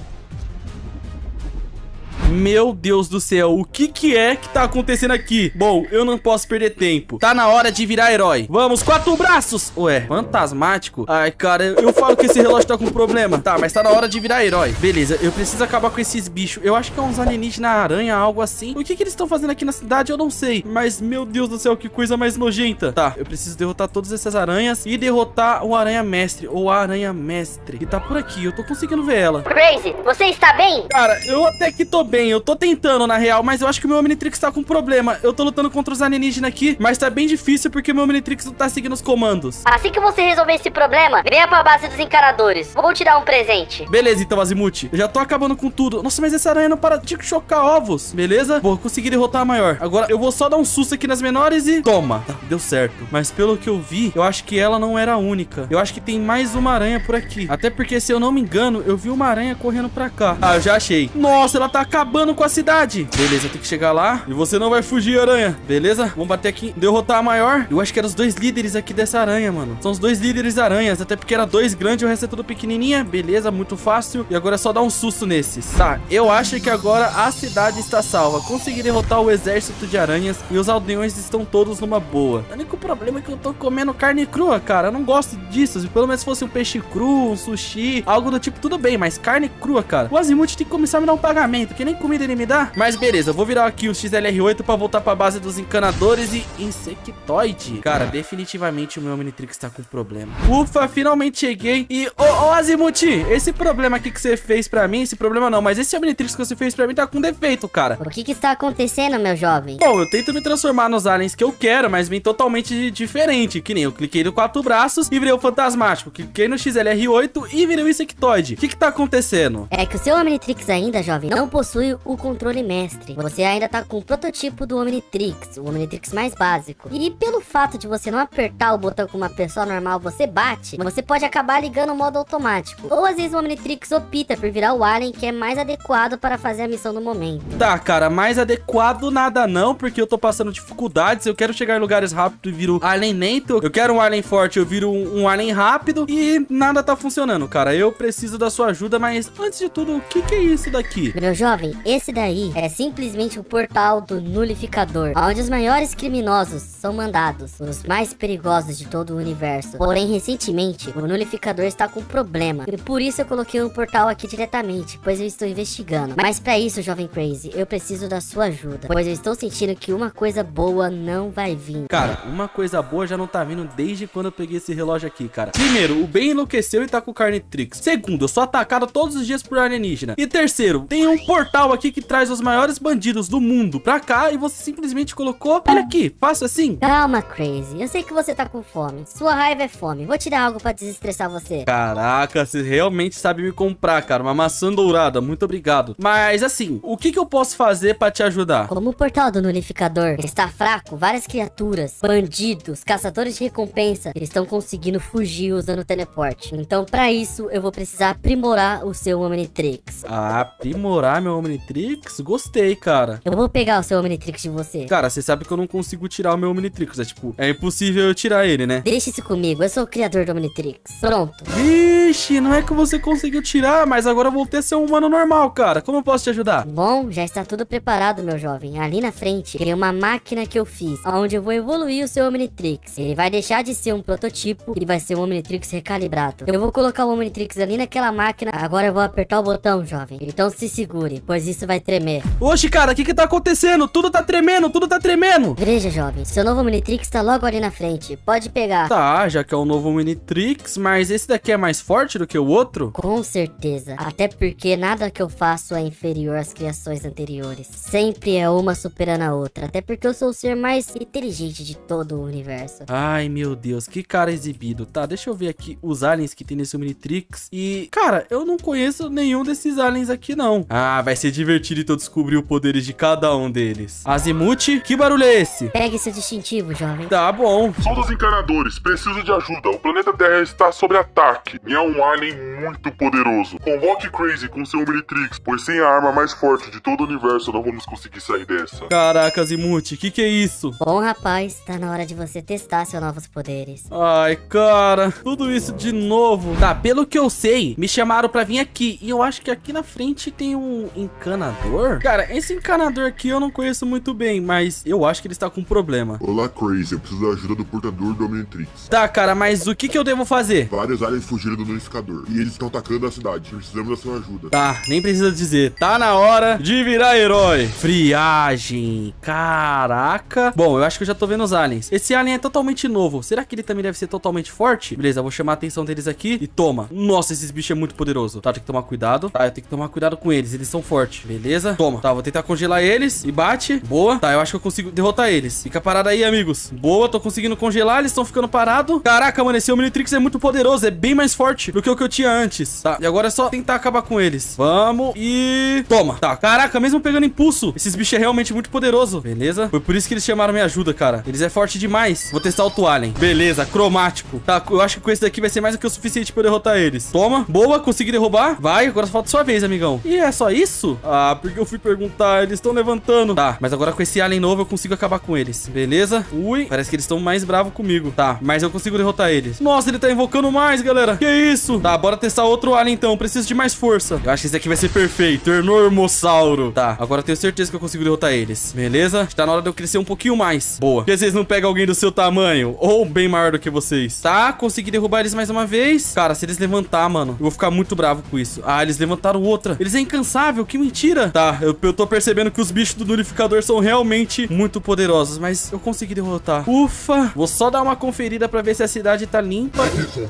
Meu Deus do céu, o que que é que tá acontecendo aqui? Bom, eu não posso perder tempo. Tá na hora de virar herói. Vamos, quatro braços! Ué, fantasmático? Ai, cara, eu falo que esse relógio tá com problema. Tá, mas tá na hora de virar herói. Beleza, eu preciso acabar com esses bichos. Eu acho que é uns alienígenas, aranha, algo assim. O que que eles estão fazendo aqui na cidade, eu não sei. Mas, meu Deus do céu, que coisa mais nojenta. Tá, eu preciso derrotar todas essas aranhas e derrotar o aranha-mestre, ou a aranha-mestre. E tá por aqui, eu tô conseguindo ver ela. Crazy, você está bem? Cara, eu até que tô bem. Bem, eu tô tentando na real, mas eu acho que o meu Omnitrix tá com problema. Eu tô lutando contra os alienígenas aqui, mas tá bem difícil porque o meu Omnitrix não tá seguindo os comandos. Assim que você resolver esse problema, venha pra base dos encaradores. Vou te dar um presente. Beleza, então, Azimuth. Eu já tô acabando com tudo. Nossa, mas essa aranha não para de chocar ovos. Beleza? Vou conseguir derrotar a maior. Agora eu vou só dar um susto aqui nas menores e... Toma. Tá, deu certo. Mas pelo que eu vi, eu acho que ela não era a única. Eu acho que tem mais uma aranha por aqui. Até porque, se eu não me engano, eu vi uma aranha correndo pra cá. Ah, eu já achei. Nossa, ela tá acabando. Acabando com a cidade. Beleza, eu tenho que chegar lá. E você não vai fugir, aranha. Beleza? Vamos bater aqui. Derrotar a maior. Eu acho que eram os dois líderes aqui dessa aranha, mano. São os dois líderes aranhas. Até porque era dois grandes e o resto é tudo pequenininha. Beleza, muito fácil. E agora é só dar um susto nesses. Tá, eu acho que agora a cidade está salva. Consegui derrotar o exército de aranhas e os aldeões estão todos numa boa. O único problema é que eu tô comendo carne crua, cara. Eu não gosto disso. Se pelo menos fosse um peixe cru, um sushi, algo do tipo, tudo bem. Mas carne crua, cara. O Azimuth tem que começar a me dar um pagamento, que nem comida ele me dá. Mas beleza, eu vou virar aqui o X L R oito pra voltar pra base dos encanadores e Insectoide. Cara, definitivamente o meu Omnitrix tá com problema. Ufa, finalmente cheguei. E, ô, oh, oh, Azimuth, esse problema aqui que você fez pra mim, esse problema não, mas esse Omnitrix que você fez pra mim tá com defeito, cara. O que que está acontecendo, meu jovem? Bom, eu tento me transformar nos aliens que eu quero, mas vem totalmente diferente. Que nem eu cliquei no quatro braços e virei o fantasmático. Cliquei no X L R oito e virei o Insectoide. O que que tá acontecendo? É que o seu Omnitrix ainda, jovem, não possui o controle mestre. Você ainda tá com o protótipo do Omnitrix, o Omnitrix mais básico. E pelo fato de você não apertar o botão com uma pessoa normal, você bate, você pode acabar ligando o modo automático. Ou às vezes o Omnitrix opta por virar o alien que é mais adequado para fazer a missão no momento. Tá, cara, mais adequado nada não, porque eu tô passando dificuldades, eu quero chegar em lugares rápido e viro alien lento, eu quero um alien forte, eu viro um, um alien rápido e nada tá funcionando, cara. Eu preciso da sua ajuda, mas antes de tudo, o que que é isso daqui? Meu jovem, esse daí é simplesmente o portal do Nulificador, onde os maiores criminosos são mandados, os mais perigosos de todo o universo. Porém, recentemente, o Nulificador está com problema, e por isso eu coloquei um portal aqui diretamente, pois eu estou investigando. Mas pra isso, jovem Crazy, eu preciso da sua ajuda, pois eu estou sentindo que uma coisa boa não vai vir. Cara, uma coisa boa já não tá vindo desde quando eu peguei esse relógio aqui, cara. Primeiro, o Ben enlouqueceu e tá com o Carnitrix. Segundo, eu sou atacado todos os dias por alienígena. E terceiro, tem um portal canal aqui que traz os maiores bandidos do mundo pra cá e você simplesmente colocou ele aqui, fácil assim? Calma, Crazy. Eu sei que você tá com fome. Sua raiva é fome. Vou te dar algo pra desestressar você. Caraca, você realmente sabe me comprar, cara. Uma maçã dourada. Muito obrigado. Mas assim, o que que eu posso fazer pra te ajudar? Como o portal do Nulificador está fraco, várias criaturas, bandidos, caçadores de recompensa, eles estão conseguindo fugir usando o teleporte. Então, pra isso, eu vou precisar aprimorar o seu Omnitrix. Ah, aprimorar meu Omnitrix? Gostei, cara. Eu vou pegar o seu Omnitrix de você. Cara, você sabe que eu não consigo tirar o meu Omnitrix. É tipo, é impossível eu tirar ele, né? Deixa isso comigo, eu sou o criador do Omnitrix. Pronto. Vixe, não é que você conseguiu tirar, mas agora eu voltei a ser um humano normal, cara. Como eu posso te ajudar? Bom, já está tudo preparado, meu jovem. Ali na frente, tem uma máquina que eu fiz, onde eu vou evoluir o seu Omnitrix. Ele vai deixar de ser um prototipo, ele vai ser um Omnitrix recalibrado. Eu vou colocar o Omnitrix ali naquela máquina. Agora eu vou apertar o botão, jovem. Então se segure, pois isso vai tremer. Oxe, cara, o que que tá acontecendo? Tudo tá tremendo, tudo tá tremendo. Veja, jovem, seu novo Omnitrix tá logo ali na frente. Pode pegar. Tá, já que é o novo Omnitrix, mas esse daqui é mais forte do que o outro? Com certeza. Até porque nada que eu faço é inferior às criações anteriores. Sempre é uma superando a outra. Até porque eu sou o ser mais inteligente de todo o universo. Ai, meu Deus, que cara exibido. Tá, deixa eu ver aqui os aliens que tem nesse Omnitrix. E, cara, eu não conheço nenhum desses aliens aqui, não. Ah, vai ser divertido então descobrir os poderes de cada um deles. Azimuth, que barulho é esse? Pegue seu distintivo, jovem. Tá bom. Sou dos encanadores, preciso de ajuda. O planeta Terra está sob ataque. E é um alien muito poderoso. Convoque Crazy com seu Omnitrix, pois sem a arma mais forte de todo o universo não vamos conseguir sair dessa. Caraca, Azimuth, que que é isso? Bom, rapaz, tá na hora de você testar seus novos poderes. Ai, cara, tudo isso de novo. Tá, pelo que eu sei, me chamaram pra vir aqui. E eu acho que aqui na frente tem um encanador. Cara, esse encanador aqui eu não conheço muito bem, mas eu acho que ele está com um problema. Olá, Crazy, eu preciso da ajuda do portador do Omnitrix. Tá, cara, mas o que que eu devo fazer? Vários aliens fugiram do Nulificador e eles estão atacando a cidade. Precisamos da sua ajuda. Tá, nem precisa dizer. Tá na hora de virar herói. Friagem. Caraca. Bom, eu acho que eu já tô vendo os aliens. Esse alien é totalmente novo. Será que ele também deve ser totalmente forte? Beleza, eu vou chamar a atenção deles aqui e toma. Nossa, esses bichos é muito poderoso. Tá, tem que tomar cuidado. Tá, eu tenho que tomar cuidado com eles. Eles são fortes. Beleza? Toma. Tá, vou tentar congelar eles e bate. Boa. Tá, eu acho que eu consigo derrotar eles. Fica parado aí, amigos. Boa, tô conseguindo congelar. Eles estão ficando parados. Caraca, mano, esse Omnitrix é muito poderoso. É bem mais forte do que o que eu tinha antes. Tá, e agora é só tentar acabar com eles. Vamos e... toma. Tá, caraca, mesmo pegando impulso, esses bichos é realmente muito poderoso. Beleza? Foi por isso que eles chamaram minha ajuda, cara. Eles é forte demais. Vou testar o alien. Beleza, cromático. Tá, eu acho que com esse daqui vai ser mais do que o suficiente pra eu derrotar eles. Toma. Boa, consegui derrubar. Vai, agora falta sua vez, amigão. E é só isso? Ah, porque eu fui perguntar. Eles estão levantando. Tá, mas agora com esse alien novo eu consigo acabar com eles. Beleza? Ui, parece que eles estão mais bravos comigo. Tá, mas eu consigo derrotar eles. Nossa, ele tá invocando mais, galera. Que isso? Tá, bora testar outro alien então. Preciso de mais força. Eu acho que esse aqui vai ser perfeito. Enormossauro. Tá, agora eu tenho certeza que eu consigo derrotar eles. Beleza? Tá na hora de eu crescer um pouquinho mais. Boa. Por que vocês não pegam alguém do seu tamanho? Ou bem maior do que vocês. Tá, consegui derrubar eles mais uma vez. Cara, se eles levantar, mano, eu vou ficar muito bravo com isso. Ah, eles levantaram outra. Eles é incansável, que mentira. Tá, eu, eu tô percebendo que os bichos do Nulificador são realmente muito poderosos. Mas eu consegui derrotar. Ufa. Vou só dar uma conferida pra ver se a cidade tá limpa.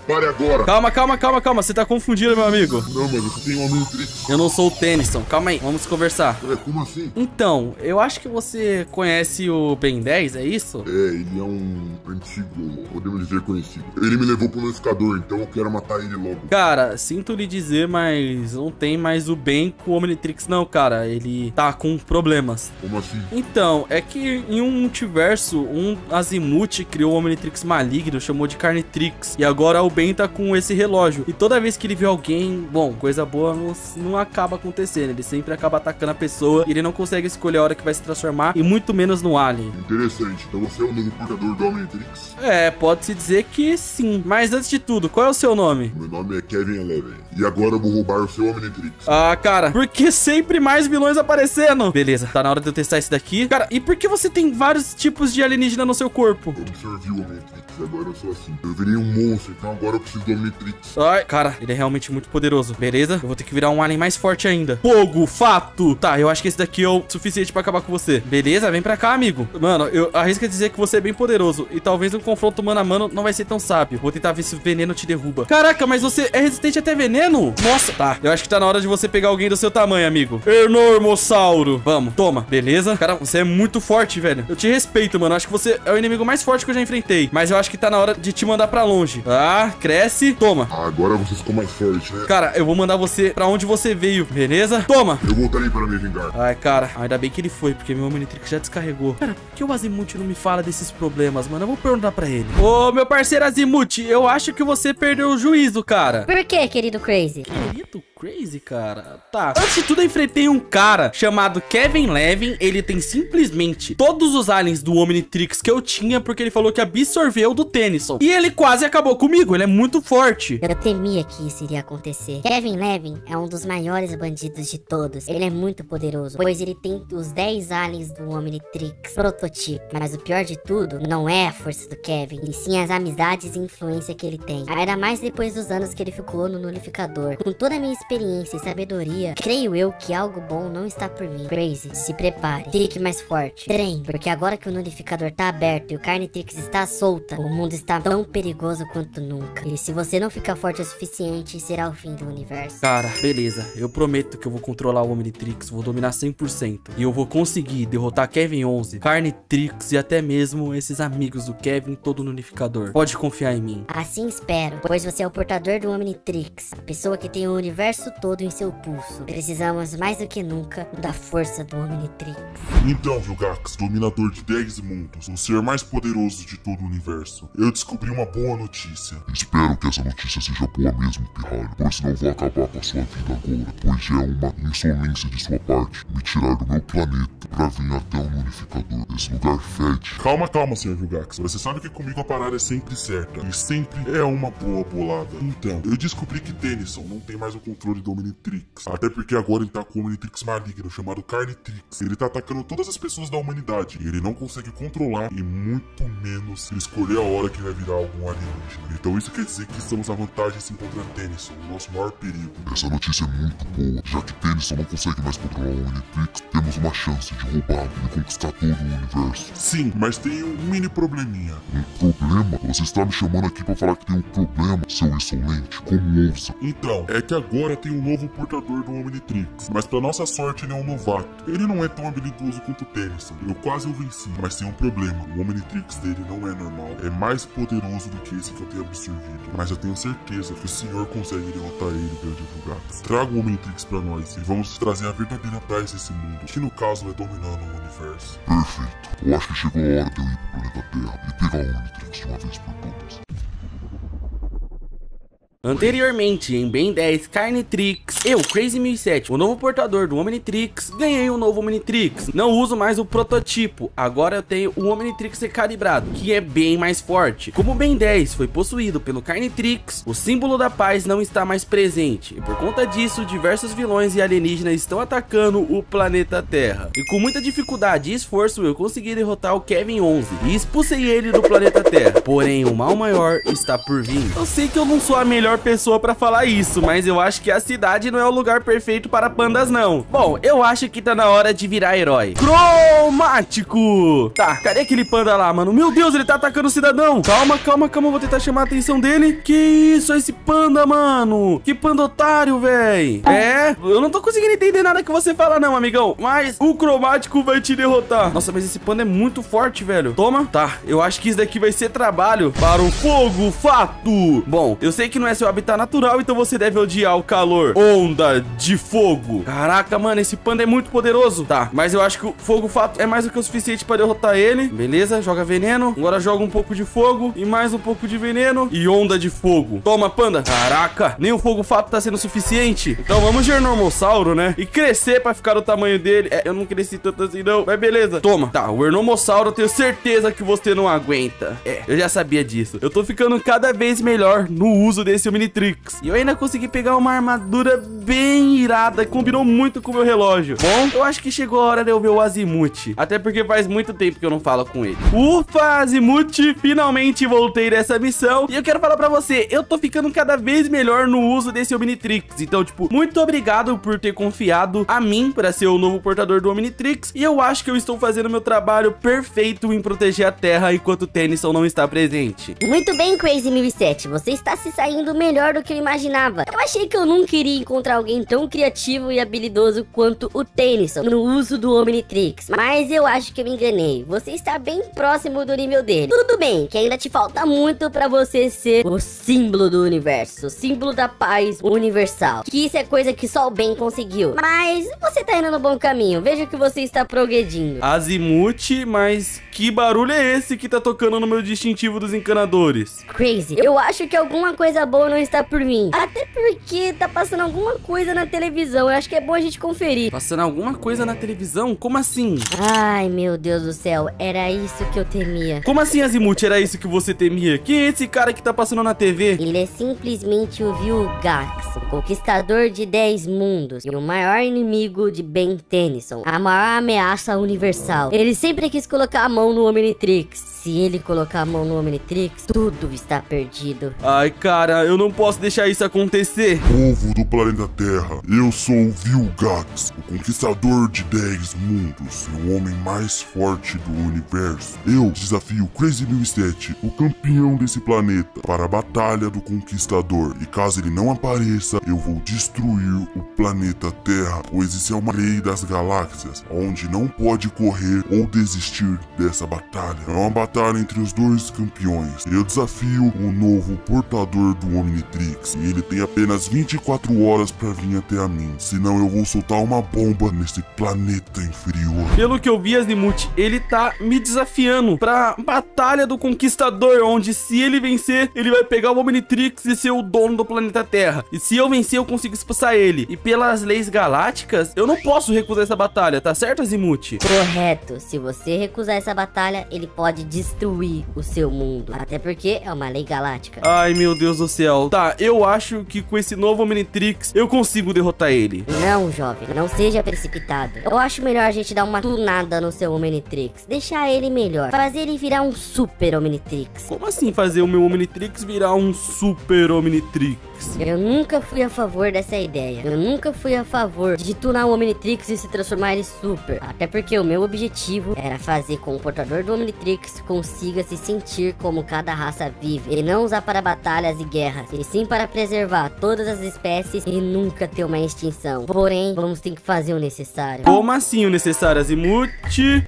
Pare agora. Calma, calma, calma, calma. Você tá confundindo, meu amigo. Não, mano, você tem um Omnitrix. Eu não sou o Tennyson. Calma aí, vamos conversar. É, como assim? Então, eu acho que você conhece o Ben dez, é isso? É, ele é um antigo, podemos dizer conhecido. Ele me levou pro Nulificador, então eu quero matar ele logo. Cara, sinto lhe dizer, mas não tem mais o Ben com o Omnitrix, não, cara. Ele tá com problemas. Como assim? Então, é que em um multiverso, um Azimuth criou o Omnitrix maligno, chamou de Carnitrix. E agora o Ben tá com esse relógio. E toda vez que ele vê alguém, bom, coisa boa não, não acaba acontecendo. Ele sempre acaba atacando a pessoa e ele não consegue escolher a hora que vai se transformar e muito menos no alien. Interessante. Então você é o novo portador do Omnitrix? É, pode-se dizer que sim. Mas antes de tudo, qual é o seu nome? Meu nome é Kevin Levin. E agora eu vou roubar o seu Omnitrix. Ah, cara, porque sempre mais vilões aparecendo. Beleza, tá na hora de eu testar esse daqui. Cara, e por que você tem vários tipos de alienígena no seu corpo? Eu absorvi o Omnitrix, agora eu sou assim. Eu virei um monstro, então agora eu preciso do Omnitrix. Ai, cara, ele é realmente muito poderoso. Beleza, eu vou ter que virar um alien mais forte ainda. Fogo Fato. Tá, eu acho que esse daqui é o suficiente pra acabar com você. Beleza, vem pra cá, amigo. Mano, eu arrisco a dizer que você é bem poderoso. E talvez um confronto mano a mano não vai ser tão sábio. Vou tentar ver se o veneno te derruba. Caraca, mas você é resistente até veneno? Nossa, tá, eu acho que tá na hora de você pegar alguém do seu tamanho, amigo. amigo. Enormossauro. Vamos, toma. Beleza? Cara, você é muito forte, velho. Eu te respeito, mano. Acho que você é o inimigo mais forte que eu já enfrentei. Mas eu acho que tá na hora de te mandar pra longe. Ah, cresce. Toma. Agora você ficou mais forte, né? Cara, eu vou mandar você pra onde você veio, beleza? Toma. Eu voltarei para me vingar. Ai, cara. Ainda bem que ele foi, porque meu Omnitrix já descarregou. Cara, por que o Azimuth não me fala desses problemas, mano? Eu vou perguntar pra ele. Ô, meu parceiro Azimuth, eu acho que você perdeu o juízo, cara. Por quê, querido Crazy? Querido Crazy, cara? Tá. Antes de tudo, eu enfrentei um cara chamado Kevin Levin. Ele tem simplesmente todos os aliens do Omnitrix que eu tinha, porque ele falou que absorveu do Tennyson. E ele quase acabou comigo. Ele é muito forte. Eu temia que isso iria acontecer. Kevin Levin é um dos maiores bandidos de todos. Ele é muito poderoso, pois ele tem os dez aliens do Omnitrix prototipo. Mas o pior de tudo não é a força do Kevin, e sim as amizades e influência que ele tem. Ainda mais depois dos anos que ele ficou no Nulificador. Com toda a minha experiência experiência e sabedoria, creio eu que algo bom não está por vir. Crazy, se prepare. Fique mais forte. Treine, porque agora que o Nulificador tá aberto e o Carnitrix está solta, o mundo está tão perigoso quanto nunca. E se você não ficar forte o suficiente, será o fim do universo. Cara, beleza. Eu prometo que eu vou controlar o Omnitrix, vou dominar cem por cento. E eu vou conseguir derrotar Kevin onze, Carnitrix e até mesmo esses amigos do Kevin, todo o Nulificador. Pode confiar em mim. Assim espero, pois você é o portador do Omnitrix, a pessoa que tem o universo todo em seu pulso. Precisamos mais do que nunca da força do Omnitrix. Então, Vilgax, dominador de dez mundos, o ser mais poderoso de todo o universo, eu descobri uma boa notícia. Espero que essa notícia seja boa mesmo, pirralho, pois não vou acabar com a sua vida agora, pois é uma insolência de sua parte me tirar do meu planeta pra vir até o Nulificador. Esse lugar fede. Calma, calma, senhor Vilgax. Você sabe que comigo a parada é sempre certa e sempre é uma boa bolada. Então, eu descobri que Tennyson não tem mais o controle do Omnitrix. Até porque agora ele tá com o Omnitrix maligno, chamado Carnitrix. Ele tá atacando todas as pessoas da humanidade. E ele não consegue controlar e muito menos escolher a hora que vai virar algum alienígena. Então isso quer dizer que estamos à vantagem se encontrando Tennyson, o nosso maior perigo. Essa notícia é muito boa. Já que Tennyson não consegue mais controlar o Omnitrix, temos uma chance de roubá-lo e conquistar todo o universo. Sim, mas tem um mini probleminha. Um problema? Você está me chamando aqui pra falar que tem um problema, seu insolente? Como ouça? Então, é que agora tem um novo portador do Omnitrix, mas pra nossa sorte ele é um novato. Ele não é tão habilidoso quanto o Tennyson. Eu quase o venci, mas tem um problema. O Omnitrix dele não é normal. É mais poderoso do que esse que eu tenho absorvido. Mas eu tenho certeza que o senhor consegue derrotar ele, grande Vilgax. Traga o Omnitrix pra nós e vamos trazer a verdadeira paz desse mundo, que no caso é dominando o universo. Perfeito. Eu acho que chegou a hora de eu ir pro planeta Terra e pegar o Omnitrix de uma vez por todas. Anteriormente, em Ben dez, Carnitrix, eu, Crazy mil e sete, o novo portador do Omnitrix, ganhei um novo Omnitrix. Não uso mais o prototipo, agora eu tenho o Omnitrix recalibrado, que é bem mais forte. Como o Ben dez foi possuído pelo Carnitrix, o símbolo da paz não está mais presente, e por conta disso, diversos vilões e alienígenas estão atacando o planeta Terra. E com muita dificuldade e esforço, eu consegui derrotar o Kevin onze, e expulsei ele do planeta Terra. Porém, o mal maior está por vir. Eu sei que eu não sou a melhor pessoa pra falar isso, mas eu acho que a cidade não é o lugar perfeito para pandas, não. Bom, eu acho que tá na hora de virar herói. Cromático! Tá, cadê aquele panda lá, mano? Meu Deus, ele tá atacando o cidadão! Calma, calma, calma, eu vou tentar chamar a atenção dele. Que isso, esse panda, mano? Que panda otário, véi! É, eu não tô conseguindo entender nada que você fala, não, amigão, mas o Cromático vai te derrotar. Nossa, mas esse panda é muito forte, velho. Toma. Tá, eu acho que isso daqui vai ser trabalho para o Fogo Fato. Bom, eu sei que não é seu habitat natural, então você deve odiar o calor. Onda de fogo. Caraca, mano, esse panda é muito poderoso. Tá, mas eu acho que o Fogo Fato é mais do que o suficiente pra derrotar ele. Beleza, joga veneno. Agora joga um pouco de fogo e mais um pouco de veneno e onda de fogo. Toma, panda. Caraca, nem o Fogo Fato tá sendo suficiente. Então vamos de Enormossauro, né? E crescer pra ficar do tamanho dele. É, eu não cresci tanto assim, não. Mas beleza. Toma. Tá, o Enormossauro, eu tenho certeza que você não aguenta. É, eu já sabia disso. Eu tô ficando cada vez melhor no uso desse Omnitrix. E eu ainda consegui pegar uma armadura bem irada, combinou muito com o meu relógio. Bom, eu acho que chegou a hora de eu ver o Azimuth, até porque faz muito tempo que eu não falo com ele. Ufa, Azimuth, finalmente voltei dessa missão, e eu quero falar pra você, eu tô ficando cada vez melhor no uso desse Omnitrix. Então, tipo, muito obrigado por ter confiado a mim pra ser o novo portador do Omnitrix, e eu acho que eu estou fazendo meu trabalho perfeito em proteger a Terra enquanto o Tennyson não está presente. Muito bem, Crazy mil e sete, você está se saindo resultado melhor do que eu imaginava. Eu achei que eu nunca iria encontrar alguém tão criativo e habilidoso quanto o Tennyson no uso do Omnitrix, mas eu acho que eu me enganei. Você está bem próximo do nível dele. Tudo bem, que ainda te falta muito pra você ser o símbolo do universo, o símbolo da paz universal, que isso é coisa que só o Ben conseguiu, mas você tá indo no bom caminho. Veja que você está progredindo. Azimuth, mas que barulho é esse que tá tocando no meu distintivo dos encanadores? Crazy, eu acho que alguma coisa boa não está por mim, até porque tá passando alguma coisa na televisão. Eu acho que é bom a gente conferir. Passando alguma coisa na televisão? Como assim? Ai, meu Deus do céu, era isso que eu temia. Como assim, Azimuth, era isso que você temia? Quem é esse cara que tá passando na T V? Ele é simplesmente o Vilgax, o conquistador de dez mundos e o maior inimigo de Ben Tennyson, a maior ameaça universal. Ele sempre quis colocar a mão no Omnitrix. Se ele colocar a mão no Omnitrix, tudo está perdido. Ai, cara, eu não posso deixar isso acontecer. Povo do planeta Terra, eu sou o Vilgax, o conquistador de dez mundos e o homem mais forte do universo. Eu desafio Crazy mil e sete, o campeão desse planeta, para a batalha do conquistador. E caso ele não apareça, eu vou destruir o planeta Terra, pois isso é uma lei das galáxias, onde não pode correr ou desistir dessa batalha. É uma batalha entre os dois campeões. Eu desafio o novo portador do Omnitrix, e ele tem apenas vinte e quatro horas para vir até a mim, senão eu vou soltar uma bomba nesse planeta inferior. Pelo que eu vi, Azimuth, ele tá me desafiando pra batalha do conquistador, onde se ele vencer, ele vai pegar o Omnitrix e ser o dono do planeta Terra. E se eu vencer, eu consigo expulsar ele. E pelas leis galácticas, eu não posso recusar essa batalha, tá certo, Azimuth? Correto. Se você recusar essa batalha, ele pode destruir o seu mundo, até porque é uma lei galáctica. Ai, meu Deus do céu. Tá, eu acho que com esse novo Omnitrix, eu consigo derrotar ele. Não, jovem, não seja precipitado. Eu acho melhor a gente dar uma tunada no seu Omnitrix, deixar ele melhor, fazer ele virar um Super Omnitrix. Como assim fazer o meu Omnitrix virar um Super Omnitrix? Eu nunca fui a favor dessa ideia. Eu nunca fui a favor de tunar o Omnitrix e se transformar em super. Até porque o meu objetivo era fazer com que o portador do Omnitrix consiga se sentir como cada raça vive, e não usar para batalhas e guerras, e sim para preservar todas as espécies e nunca ter uma extinção. Porém, vamos ter que fazer o necessário. Como assim o necessário, Azimuth?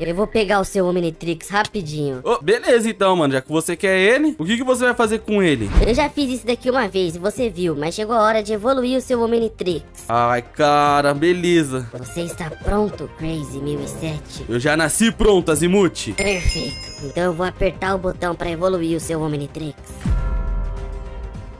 Eu vou pegar o seu Omnitrix rapidinho. Oh, beleza então, mano. Já que você quer ele, o que, que você vai fazer com ele? Eu já fiz isso daqui uma vez e você viu, mas chegou a hora de evoluir o seu Omnitrix. Ai, cara, beleza. Você está pronto, Crazy mil e sete? Eu já nasci pronto, Azimuth. Perfeito. Então eu vou apertar o botão para evoluir o seu Omnitrix.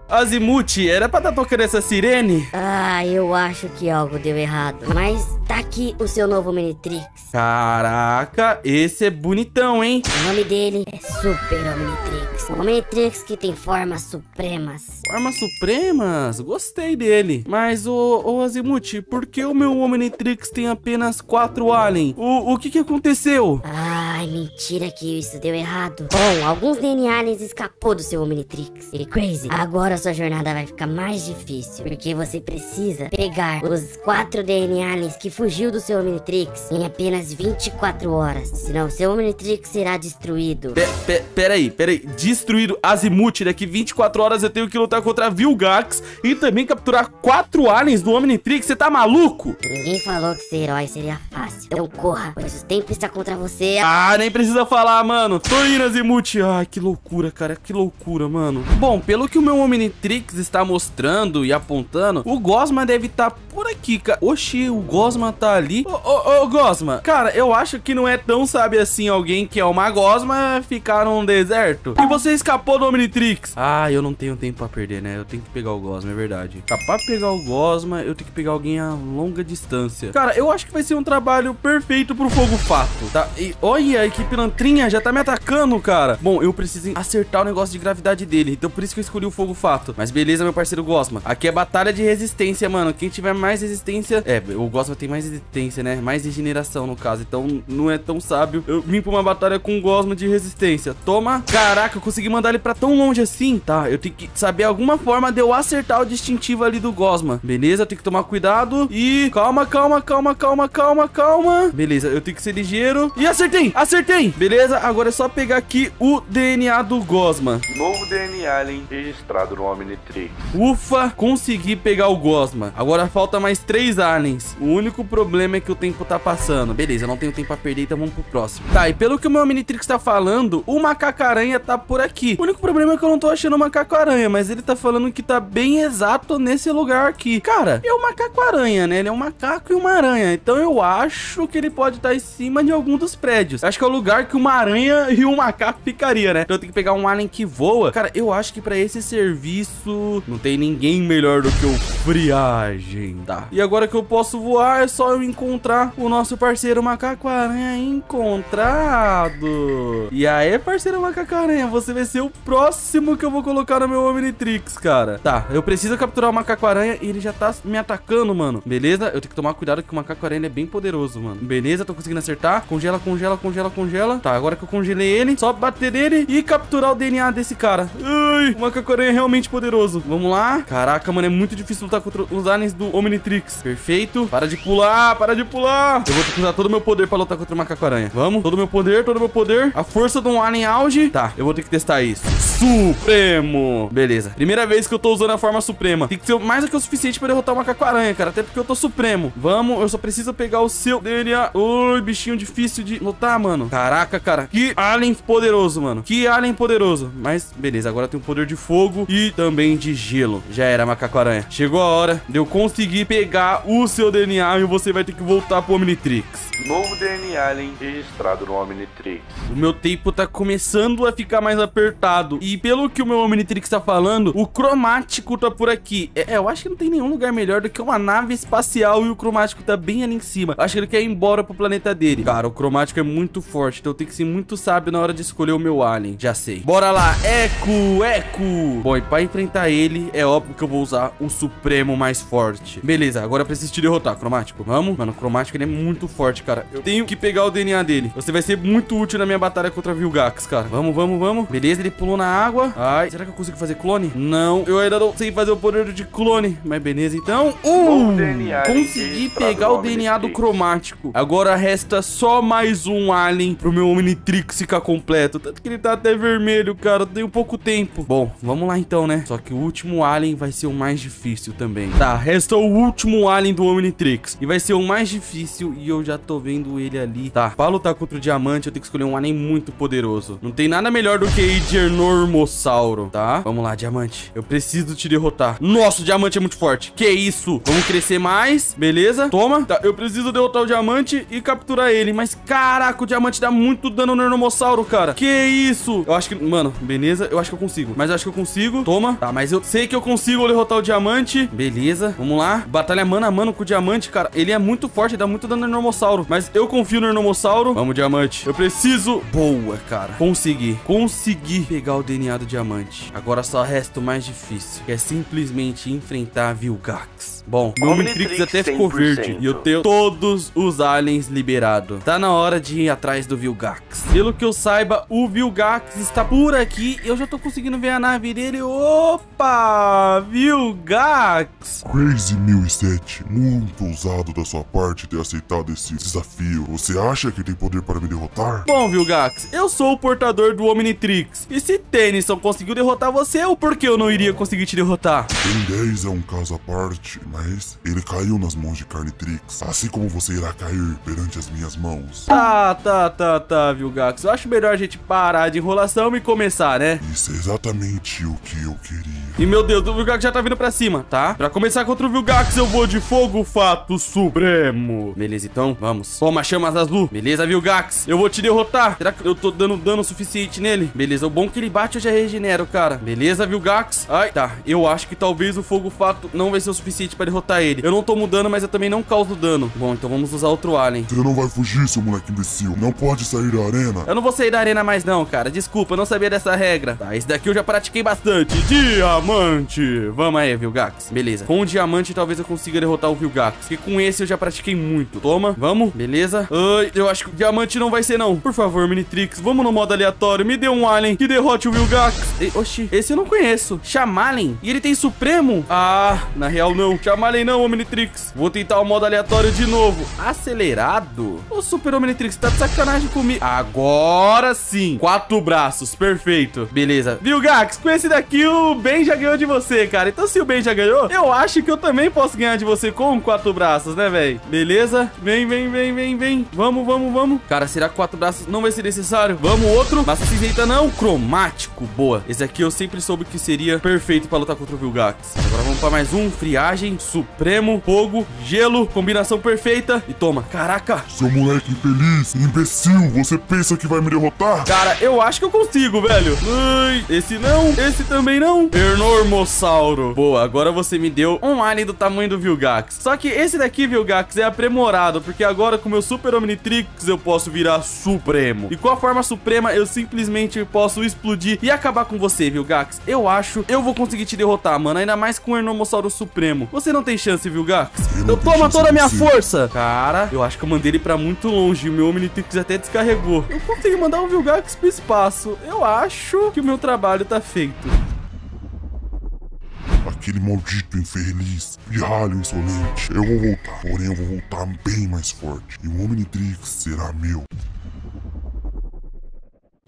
Azimuth, era pra estar tocando essa sirene? Ah, eu acho que algo deu errado, mas tá aqui o seu novo Omnitrix. Caraca, esse é bonitão, hein? O nome dele é Super Omnitrix, o Omnitrix que tem formas supremas. Formas supremas? Gostei dele. Mas, ô, ô Azimuth, por que o meu Omnitrix tem apenas quatro aliens? O, o que que aconteceu? Ai, mentira que isso deu errado. Bom, alguns D N A aliens escapou do seu Omnitrix. E Crazy, agora sua jornada vai ficar mais difícil, porque você precisa pegar os quatro D N A aliens que fugiu do seu Omnitrix em apenas vinte e quatro horas, senão seu Omnitrix será destruído. Pe pe peraí, peraí, destruído? Azimuth, daqui vinte e quatro horas eu tenho que lutar contra Vilgax e também capturar quatro aliens do Omnitrix, você tá maluco? Ninguém falou que ser herói seria fácil, então corra, pois o tempo está contra você. Ah, nem precisa falar, mano, tô indo, Azimuth. Ai, que loucura, cara, que loucura, mano. Bom, pelo que o meu Omnitrix está mostrando e apontando, o Gosma deve estar tá por aqui, cara. Oxi, o Gosma tá ali. Ô, ô, ô, Gosma, cara, eu acho que não é tão, sabe assim, alguém que é uma Gosma ficar num deserto. E você escapou do Omnitrix. Ah, eu não tenho tempo pra perder, né? Eu tenho que pegar o Gosma, é verdade. Tá, pra pegar o Gosma, eu tenho que pegar alguém a longa distância. Cara, eu acho que vai ser um trabalho perfeito pro Fogo Fato, tá? E olha, a equipe pilantrinha já tá me atacando, cara. Bom, eu preciso acertar o negócio de gravidade dele, então por isso que eu escolhi o Fogo Fato. Mas beleza, meu parceiro Gosma. Aqui é batalha de resistência, mano. Quem tiver mais resistência... É, o Gosma tem mais resistência, né? Mais regeneração, no caso. Então, não é tão sábio eu vim pra uma batalha com o Gosma de resistência. Toma. Caraca, eu consegui mandar ele pra tão longe assim. Tá, eu tenho que saber alguma forma de eu acertar o distintivo ali do Gosma. Beleza, eu tenho que tomar cuidado. E... Calma, calma, calma, calma, calma, calma. Beleza, eu tenho que ser ligeiro. E acertei! Acertei! acertei. Beleza, agora é só pegar aqui o D N A do Gosma. Novo D N A Alien registrado no Omnitrix. Ufa, consegui pegar o Gosma. Agora falta mais três aliens. O único problema é que o tempo tá passando. Beleza, eu não tenho tempo a perder, então vamos pro próximo. Tá, e pelo que o meu Omnitrix tá falando, o Macaco-Aranha tá por aqui. O único problema é que eu não tô achando o Macaco-Aranha, mas ele tá falando que tá bem exato nesse lugar aqui. Cara, é o Macaco-Aranha, né? Ele é um macaco e uma aranha. Então eu acho que ele pode estar em cima de algum dos prédios. Acho que é o lugar que uma aranha e um macaco ficaria, né? Então eu tenho que pegar um alien que voa. Cara, eu acho que pra esse serviço não tem ninguém melhor do que o Friagem. Tá. E agora que eu posso voar, é só eu encontrar o nosso parceiro Macaco-Aranha encontrado. E aí, parceiro Macaco-Aranha, você vai ser o próximo que eu vou colocar no meu Omnitrix, cara. Tá, eu preciso capturar o Macaco-Aranha e ele já tá me atacando, mano. Beleza? Eu tenho que tomar cuidado que o Macaco-Aranha é bem poderoso, mano. Beleza, tô conseguindo acertar. Congela, congela, congela, congela. Tá, agora que eu congelei ele, só bater nele e capturar o D N A desse cara. Ai, o Macaco-Aranha é realmente poderoso. Vamos lá. Caraca, mano, é muito difícil lutar contra os aliens do Omnitrix. Perfeito. Para de pular, para de pular. Eu vou ter que usar todo o meu poder pra lutar contra o Macaco-Aranha. Vamos. Todo o meu poder, todo o meu poder. A força de um alien auge. Tá, eu vou ter que testar isso. Supremo. Beleza. Primeira vez que eu tô usando a forma suprema. Tem que ser mais do que o suficiente pra derrotar o Macaco-Aranha, cara. Até porque eu tô supremo. Vamos, eu só preciso pegar o seu D N A. Oi, bichinho difícil de lutar, mano. Caraca, cara. Que alien poderoso, mano. Que alien poderoso. Mas, beleza. Agora tem um poder de fogo e também de gelo. Já era, Macaco-Aranha. Chegou a hora de eu conseguir pegar o seu D N A e você vai ter que voltar pro Omnitrix. Novo D N A Alien registrado no Omnitrix. O meu tempo tá começando a ficar mais apertado. E pelo que o meu Omnitrix tá falando, o Cromático tá por aqui. É, eu acho que não tem nenhum lugar melhor do que uma nave espacial e o Cromático tá bem ali em cima. Acho que ele quer ir embora pro planeta dele. Cara, o Cromático é muito forte, então eu tenho que ser muito sábio na hora de escolher o meu alien. Já sei. Bora lá. Eco, eco. Bom, e pra enfrentar ele, é óbvio que eu vou usar o Supremo mais forte. Beleza, agora eu preciso te derrotar, Cromático. Vamos? Mano, o Cromático ele é muito forte, cara. Eu tenho que pegar o D N A dele. Você vai ser muito útil na minha batalha contra Vilgax, cara. Vamos, vamos, vamos. Beleza, ele pulou na água. Ai, será que eu consigo fazer clone? Não, eu ainda não sei fazer o poder de clone. Mas beleza, então. Uh, consegui pegar o D N A do Cromático. Agora resta só mais um alien pro meu Omnitrix ficar completo. Tanto que ele tá até vermelho, cara. Tem um pouco tempo. Bom, vamos lá então, né? Só que o último alien vai ser o mais difícil também. Tá, resta o último alien do Omnitrix. E vai ser o mais difícil e eu já tô vendo ele ali. Tá, pra lutar contra o diamante eu tenho que escolher um alien muito poderoso. Não tem nada melhor do que ir de Enormossauro, tá? Vamos lá, diamante. Eu preciso te derrotar. Nossa, o diamante é muito forte. Que isso? Vamos crescer mais. Beleza. Toma. Tá, eu preciso derrotar o diamante e capturar ele. Mas, caraca, o diamante dá muito dano no Enormossauro, cara. Que isso? Eu acho que... Mano, beleza. Eu acho que eu consigo. Mas eu acho que eu consigo. Toma. Tá, mas eu sei que eu consigo derrotar o diamante. Beleza. Vamos lá. Batalha mano a mano com o diamante, cara. Ele é muito forte. Dá muito dano no Enormossauro. Mas eu confio no Enormossauro. Vamos, diamante. Eu preciso... Boa, cara. Consegui. Consegui pegar o D N A do diamante. Agora só resta o mais difícil, que é simplesmente enfrentar Vilgax. Bom, o Omnitrix até ficou verde e eu tenho todos os aliens liberados. Tá na hora de ir atrás do Vilgax. Pelo que eu saiba, o Vilgax está por aqui. Eu já tô conseguindo ver a nave dele. Opa! Vilgax! Crazy mil e sete, muito ousado da sua parte ter aceitado esse desafio. Você acha que tem poder para me derrotar? Bom, Vilgax, eu sou o portador do Omnitrix. E se Tennyson conseguiu derrotar você, o porquê eu não iria conseguir te derrotar? Ben dez é um caso à parte, mas ele caiu nas mãos de Carnitrix, assim como você irá cair perante as minhas mãos. Tá, tá, tá, tá, Vilgax. Eu acho melhor a gente parar de enrolação e começar, né? Isso é exatamente o que eu queria. E meu Deus, o Vilgax já tá vindo pra cima, tá? Pra começar contra o Vilgax, eu vou de Fogo Fato Supremo. Beleza, então, vamos. Toma chamas azul. Beleza, Vilgax. Eu vou te derrotar. Será que eu tô dando dano suficiente nele? Beleza, o bom que ele bate eu já regenero, cara. Beleza, Vilgax. Ai, tá. Eu acho que talvez o Fogo Fato não vai ser o suficiente pra derrotar ele. Eu não tomo dano, mas eu também não causo dano. Bom, então vamos usar outro alien. Você não vai fugir, seu moleque imbecil. Não pode sair da arena. Eu não vou sair da arena mais não, cara. Desculpa, eu não sabia dessa regra. Tá, esse daqui eu já pratiquei bastante. Diamante. diamante. Vamos aí, Vilgax. Beleza. Com o diamante, talvez eu consiga derrotar o Vilgax. Porque com esse eu já pratiquei muito. Toma. Vamos. Beleza. Ai, eu acho que o diamante não vai ser, não. Por favor, Omnitrix. Vamos no modo aleatório. Me dê um alien que derrote o Vilgax. E, oxi. Esse eu não conheço. Chamalen. E ele tem Supremo? Ah, na real não. Chamalen não, Omnitrix. Vou tentar o modo aleatório de novo. Acelerado? Ô, Super Omnitrix, tá de sacanagem comigo. Agora sim. Quatro braços. Perfeito. Beleza. Vilgax, com esse daqui o Ben já ganhou de você, cara. Então se o Ben já ganhou, eu acho que eu também posso ganhar de você com quatro braços, né, velho? Beleza? Vem, vem, vem, vem, vem. Vamos, vamos, vamos. Cara, será que quatro braços não vai ser necessário? Vamos, outro. Massa cinzenta não. Cromático. Boa. Esse aqui eu sempre soube que seria perfeito pra lutar contra o Vilgax. Agora vamos pra mais um. Friagem, Supremo, Fogo, Gelo. Combinação perfeita. E toma. Caraca. Seu moleque infeliz, imbecil. Você pensa que vai me derrotar? Cara, eu acho que eu consigo, velho. Ai, esse não. Esse também não. Enormossauro. Boa, agora você me deu um alien do tamanho do Vilgax. Só que esse daqui, Vilgax, é aprimorado, porque agora com meu Super Omnitrix eu posso virar Supremo. E com a forma Suprema eu simplesmente posso explodir e acabar com você, Vilgax. Eu acho eu vou conseguir te derrotar, mano. Ainda mais com o Enormossauro Supremo. Você não tem chance, Vilgax. Então toma toda a minha força. Cara, eu acho que eu mandei ele pra muito longe. O meu Omnitrix até descarregou. Eu consegui mandar um Vilgax pro espaço. Eu acho que o meu trabalho tá feito. Aquele maldito infeliz, pirralho insolente. Eu vou voltar, porém eu vou voltar bem mais forte. E o Omnitrix será meu.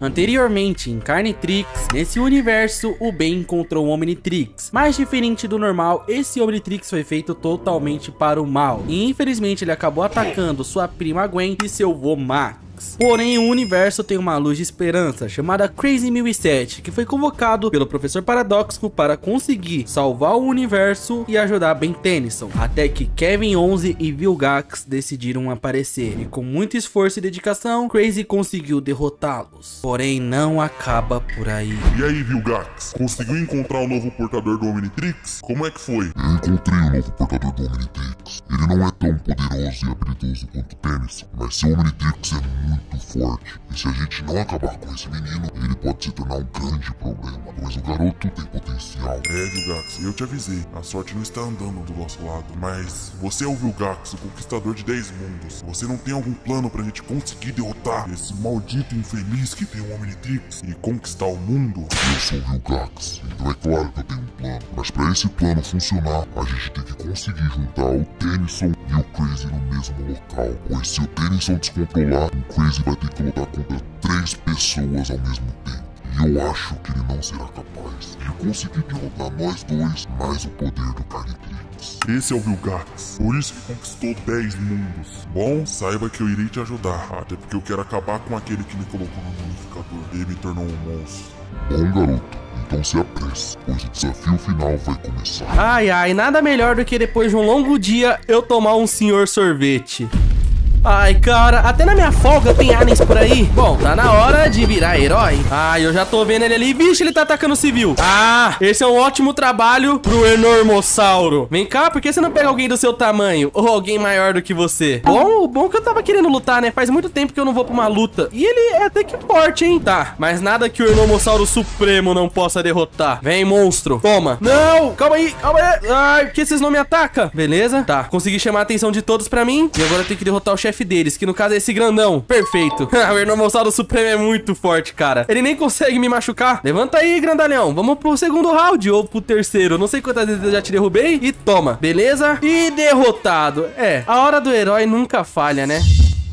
Anteriormente, em Carnitrix, nesse universo, o Ben encontrou o Omnitrix. Mas diferente do normal, esse Omnitrix foi feito totalmente para o mal. E infelizmente ele acabou atacando sua prima Gwen e seu vô Mac. Porém, o universo tem uma luz de esperança chamada Crazy mil e sete, que foi convocado pelo professor Paradoxo para conseguir salvar o universo e ajudar Ben Tennyson, até que Kevin onze e Vilgax decidiram aparecer. E com muito esforço e dedicação, Crazy conseguiu derrotá-los. Porém, não acaba por aí. E aí, Vilgax, conseguiu encontrar o novo portador do Omnitrix? Como é que foi? Eu encontrei o novo portador do Omnitrix. Ele não é tão poderoso e habilidoso quanto Tennyson, mas seu Omnitrix é muito forte, e se a gente não acabar com esse menino, ele pode se tornar um grande problema, mas o garoto tem potencial. É, Vilgax, eu te avisei, a sorte não está andando do nosso lado, mas você é o Vilgax, o conquistador de dez mundos, você não tem algum plano pra gente conseguir derrotar esse maldito infeliz que tem o Omnitrix e conquistar o mundo? Eu sou o Vilgax, então é claro que eu tenho um plano, mas pra esse plano funcionar, a gente tem que conseguir juntar o Tennyson e o Crazy no mesmo local, pois se o Tennyson descontrolar, o Crazy vai ter que lutar contra três pessoas ao mesmo tempo. E eu acho que ele não será capaz de conseguir derrotar nós dois mais o poder do Carnitrix. Esse é o Vilgax, por isso que conquistou dez mundos. Bom, saiba que eu irei te ajudar, até porque eu quero acabar com aquele que me colocou no Nulificador e me tornou um monstro. Bom, garoto. Então se apresse, pois o desafio final vai começar. Ai, ai, nada melhor do que depois de um longo dia eu tomar um senhor sorvete. Ai, cara, até na minha folga tem aliens por aí. Bom, tá na hora de virar herói. Ai, eu já tô vendo ele ali. Vixe, ele tá atacando o civil. Ah, esse é um ótimo trabalho pro Enormossauro. Vem cá, por que você não pega alguém do seu tamanho? Ou alguém maior do que você? Bom, o bom que eu tava querendo lutar, né? Faz muito tempo que eu não vou pra uma luta. E ele é até que forte, hein? Tá, mas nada que o Enormossauro Supremo não possa derrotar. Vem, monstro. Toma. Não, calma aí, calma aí. Ai, por que vocês não me atacam? Beleza, tá. Consegui chamar a atenção de todos pra mim. E agora eu tenho que derrotar o chefe deles, que no caso é esse grandão. Perfeito. O Enormossauro Supremo é muito forte, cara. Ele nem consegue me machucar. Levanta aí, grandalhão. Vamos pro segundo round ou pro terceiro. Não sei quantas vezes eu já te derrubei. E toma. Beleza? E derrotado. É, a hora do herói nunca falha, né?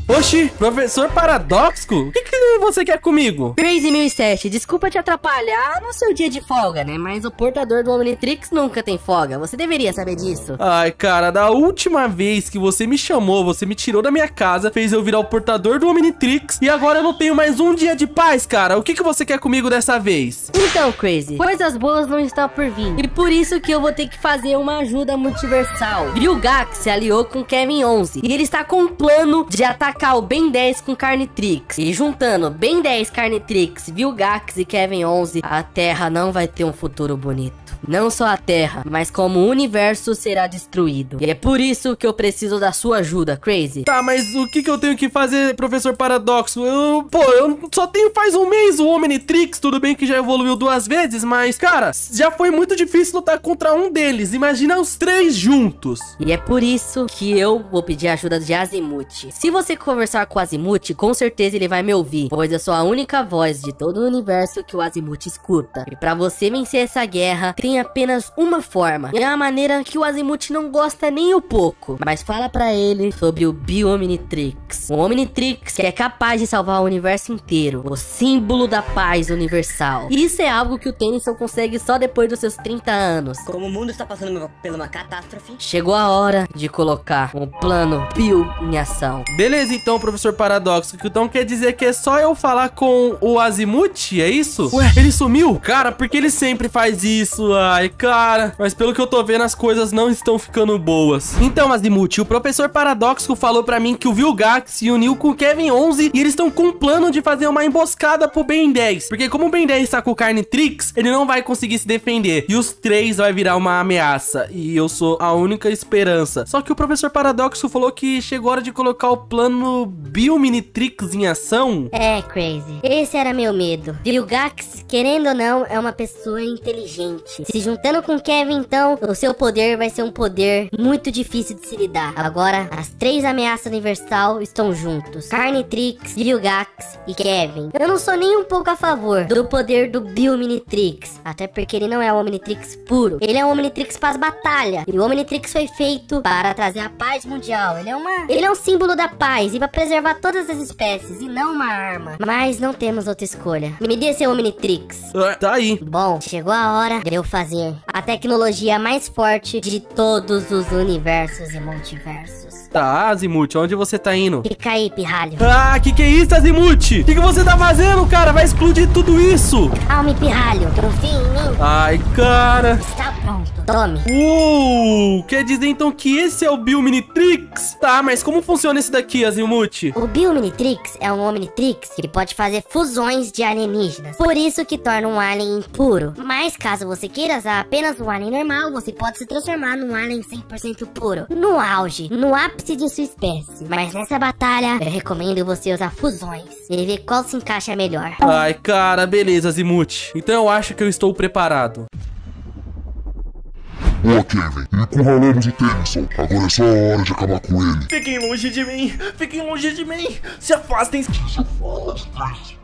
Oxi, professor Paradoxo? O que, que você quer comigo? Crazy mil e sete, desculpa te atrapalhar no seu dia de folga, né? Mas o portador do Omnitrix nunca tem folga. Você deveria saber disso. Ai, cara, da última vez que você me chamou, você me tirou da minha casa, fez eu virar o portador do Omnitrix, e agora eu não tenho mais um dia de paz, cara. O que, que você quer comigo dessa vez? Então, Crazy, coisas boas não estão por vir, e por isso que eu vou ter que fazer uma ajuda multiversal. Vilgax se aliou com Kevin onze, e ele está com um plano de atacar o Ben dez com Carnitrix, e juntando tirando Ben dez, Carnitrix, Vilgax e Kevin onze, a Terra não vai ter um futuro bonito. Não só a Terra, mas como o universo será destruído. E é por isso que eu preciso da sua ajuda, Crazy. Tá, mas o que que eu tenho que fazer, professor Paradoxo? Eu, pô, eu só tenho faz um mês o Omnitrix, tudo bem que já evoluiu duas vezes, mas, cara, já foi muito difícil lutar contra um deles. Imagina os três juntos. E é por isso que eu vou pedir a ajuda de Azimuth. Se você conversar com o Azimuth, com certeza ele vai me ouvir, pois eu sou a única voz de todo o universo que o Azimuth escuta. E pra você vencer essa guerra, tem apenas uma forma. É uma maneira que o Azimuth não gosta nem um pouco. Mas fala pra ele sobre o Bio Omnitrix. O Omnitrix que é capaz de salvar o universo inteiro. O símbolo da paz universal. E isso é algo que o Tennyson consegue só depois dos seus trinta anos. Como o mundo está passando por uma catástrofe, chegou a hora de colocar um plano Bio em ação. Beleza então, professor Paradoxo. Então quer dizer que é só eu falar com o Azimuth? É isso? Ué, ele sumiu? Cara, porque ele sempre faz isso? Ai, cara. Mas pelo que eu tô vendo, as coisas não estão ficando boas. Então, Azimuth, o professor Paradoxo falou pra mim que o Vilgax se uniu com o Kevin onze e eles estão com um plano de fazer uma emboscada pro Ben dez. Porque como o Ben dez tá com o Carnitrix, ele não vai conseguir se defender. E os três vai virar uma ameaça. E eu sou a única esperança. Só que o professor Paradoxo falou que chegou a hora de colocar o plano Bio Omnitrix em ação. É, Crazy. Esse era meu medo. Vilgax, querendo ou não, é uma pessoa inteligente. Se juntando com Kevin, então, o seu poder vai ser um poder muito difícil de se lidar. Agora, as três ameaças universal estão juntos. Carnitrix, Vilgax e Kevin. Eu não sou nem um pouco a favor do poder do Bio Omnitrix. Até porque ele não é um Omnitrix puro. Ele é um Omnitrix para as batalhas. E o Omnitrix foi feito para trazer a paz mundial. Ele é uma... Ele é um símbolo da paz e para preservar todas as espécies e não uma arma. Mas não temos outra escolha. Me dê seu Omnitrix. Uh, tá aí. Bom, chegou a hora de eu fazer a tecnologia mais forte de todos os universos e multiversos. Tá, Azimuth, onde você tá indo? Fica aí, pirralho. Ah, que que é isso, Azimuth? Que que você tá fazendo, cara? Vai explodir tudo isso. Calma, pirralho. Confia em mim. Ai, cara. Está pronto. Tome. Uou, quer dizer então que esse é o Bio Omnitrix? Tá, mas como funciona esse daqui, Azimuth? O Bio Omnitrix é um Omnitrix que pode fazer fusões de alienígenas. Por isso que torna um alien impuro. Mas caso você queira usar apenas um alien normal, você pode se transformar num alien cem por cento puro. No auge, no ápice de sua espécie. Mas nessa batalha, eu recomendo você usar fusões e ver qual se encaixa melhor. Ai, cara, beleza, Azimuth. Então eu acho que eu estou preparado. Ó, Kevin, encurralamos o Tennyson. Agora é só a hora de acabar com ele. Fiquem longe de mim, fiquem longe de mim. Se afastem. Se afastem.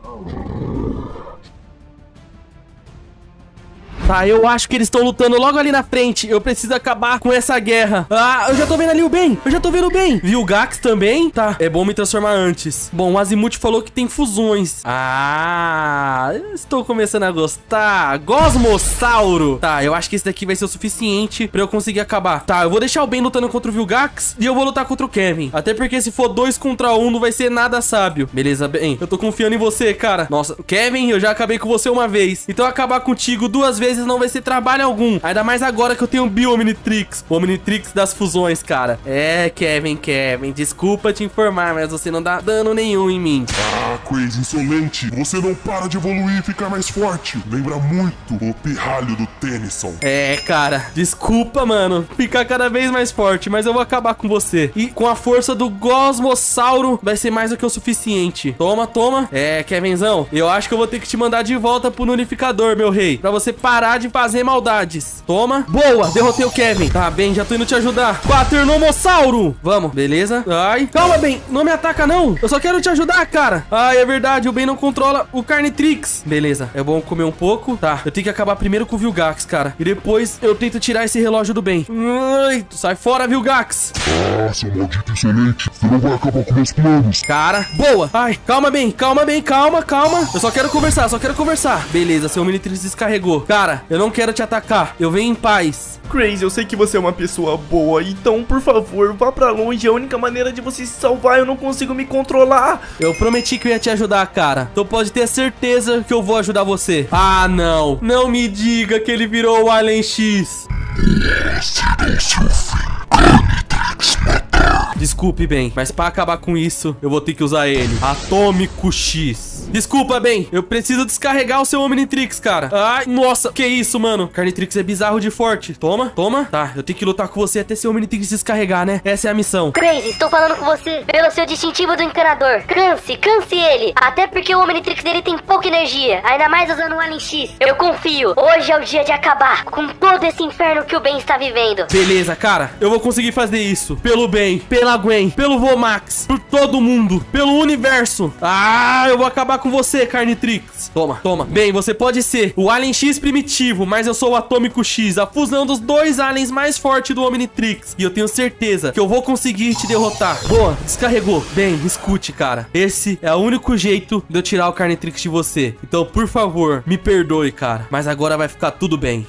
Tá, eu acho que eles estão lutando logo ali na frente. Eu preciso acabar com essa guerra. Ah, eu já tô vendo ali o Ben. Eu já tô vendo o Ben. Viu o Gax também? Tá, é bom me transformar antes. Bom, o Azimuth falou que tem fusões. Ah, estou começando a gostar. Gosmosauro. Tá, eu acho que esse daqui vai ser o suficiente pra eu conseguir acabar. Tá, eu vou deixar o Ben lutando contra o Vilgax e eu vou lutar contra o Kevin. Até porque se for dois contra um, não vai ser nada sábio. Beleza, Ben. Eu tô confiando em você, cara. Nossa, Kevin, eu já acabei com você uma vez. Então acabar contigo duas vezes não vai ser trabalho algum. Ainda mais agora que eu tenho o Bio Omnitrix. O Omnitrix das fusões, cara. É, Kevin, Kevin, desculpa te informar, mas você não dá dano nenhum em mim. Ah, Crazy insolente. Você não para de evoluir e ficar mais forte. Lembra muito o pirralho do Tennyson. É, cara. Desculpa, mano. Ficar cada vez mais forte, mas eu vou acabar com você. E com a força do Gosmosauro vai ser mais do que o suficiente. Toma, toma. É, Kevinzão, eu acho que eu vou ter que te mandar de volta pro Nulificador, meu rei. Pra você parar de fazer maldades. Toma. Boa, derrotei o Kevin. Tá, Ben, já tô indo te ajudar. Paternomossauro. Vamos, beleza. Ai, calma, Ben, não me ataca não. Eu só quero te ajudar, cara. Ai, é verdade, o Ben não controla o Carnitrix. Beleza, é bom comer um pouco. Tá, eu tenho que acabar primeiro com o Vilgax, cara. E depois eu tento tirar esse relógio do Ben. Ai, sai fora, Vilgax. Ah, seu maldito insolente. Você não vai acabar com meus planos. Cara, boa. Ai, calma, Ben, calma, Ben, calma, calma. Eu só quero conversar, só quero conversar. Beleza, seu Omnitrix descarregou. Cara, eu não quero te atacar, eu venho em paz. Crazy, eu sei que você é uma pessoa boa, então por favor, vá pra longe. É a única maneira de você se salvar, eu não consigo me controlar. Eu prometi que eu ia te ajudar, cara. Então pode ter certeza que eu vou ajudar você. Ah, não, não me diga que ele virou o Alien X. Desculpe, Ben, mas pra acabar com isso, eu vou ter que usar ele. Atômico X. Omnitrix. Desculpa, Ben. Eu preciso descarregar o seu Omnitrix, cara. Ai, nossa. Que isso, mano. Carnitrix é bizarro de forte. Toma, toma. Tá, eu tenho que lutar com você até seu Omnitrix descarregar, né? Essa é a missão. Crazy, estou falando com você pelo seu distintivo do encanador. Canse, canse ele. Até porque o Omnitrix dele tem pouca energia. Ainda mais usando o Alien X. Eu confio. Hoje é o dia de acabar com todo esse inferno que o Ben está vivendo. Beleza, cara. Eu vou conseguir fazer isso. Pelo Ben, pela Gwen, pelo Vomax, por todo mundo, pelo universo. Ah, eu vou acabar com você, Carnitrix. Toma, toma. Ben, você pode ser o Alien X primitivo, mas eu sou o Atômico X, a fusão dos dois aliens mais fortes do Omnitrix. E eu tenho certeza que eu vou conseguir te derrotar. Boa, descarregou. Ben, escute, cara. Esse é o único jeito de eu tirar o Carnitrix de você. Então, por favor, me perdoe, cara. Mas agora vai ficar tudo bem.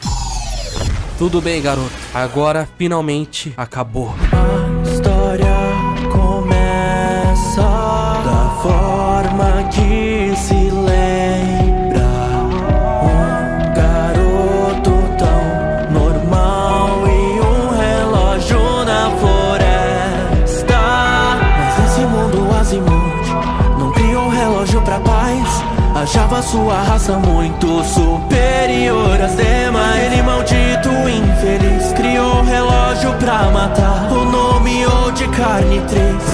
Tudo bem, garoto. Agora, finalmente, acabou. A história começa da forma que se lembra. Um garoto tão normal e um relógio na floresta. Mas esse mundo Azimuth não criou um relógio pra paz. Achava sua raça muito superior às demais. Ele maldito, infeliz, criou um relógio pra matar. O nome ou de Carnitrix.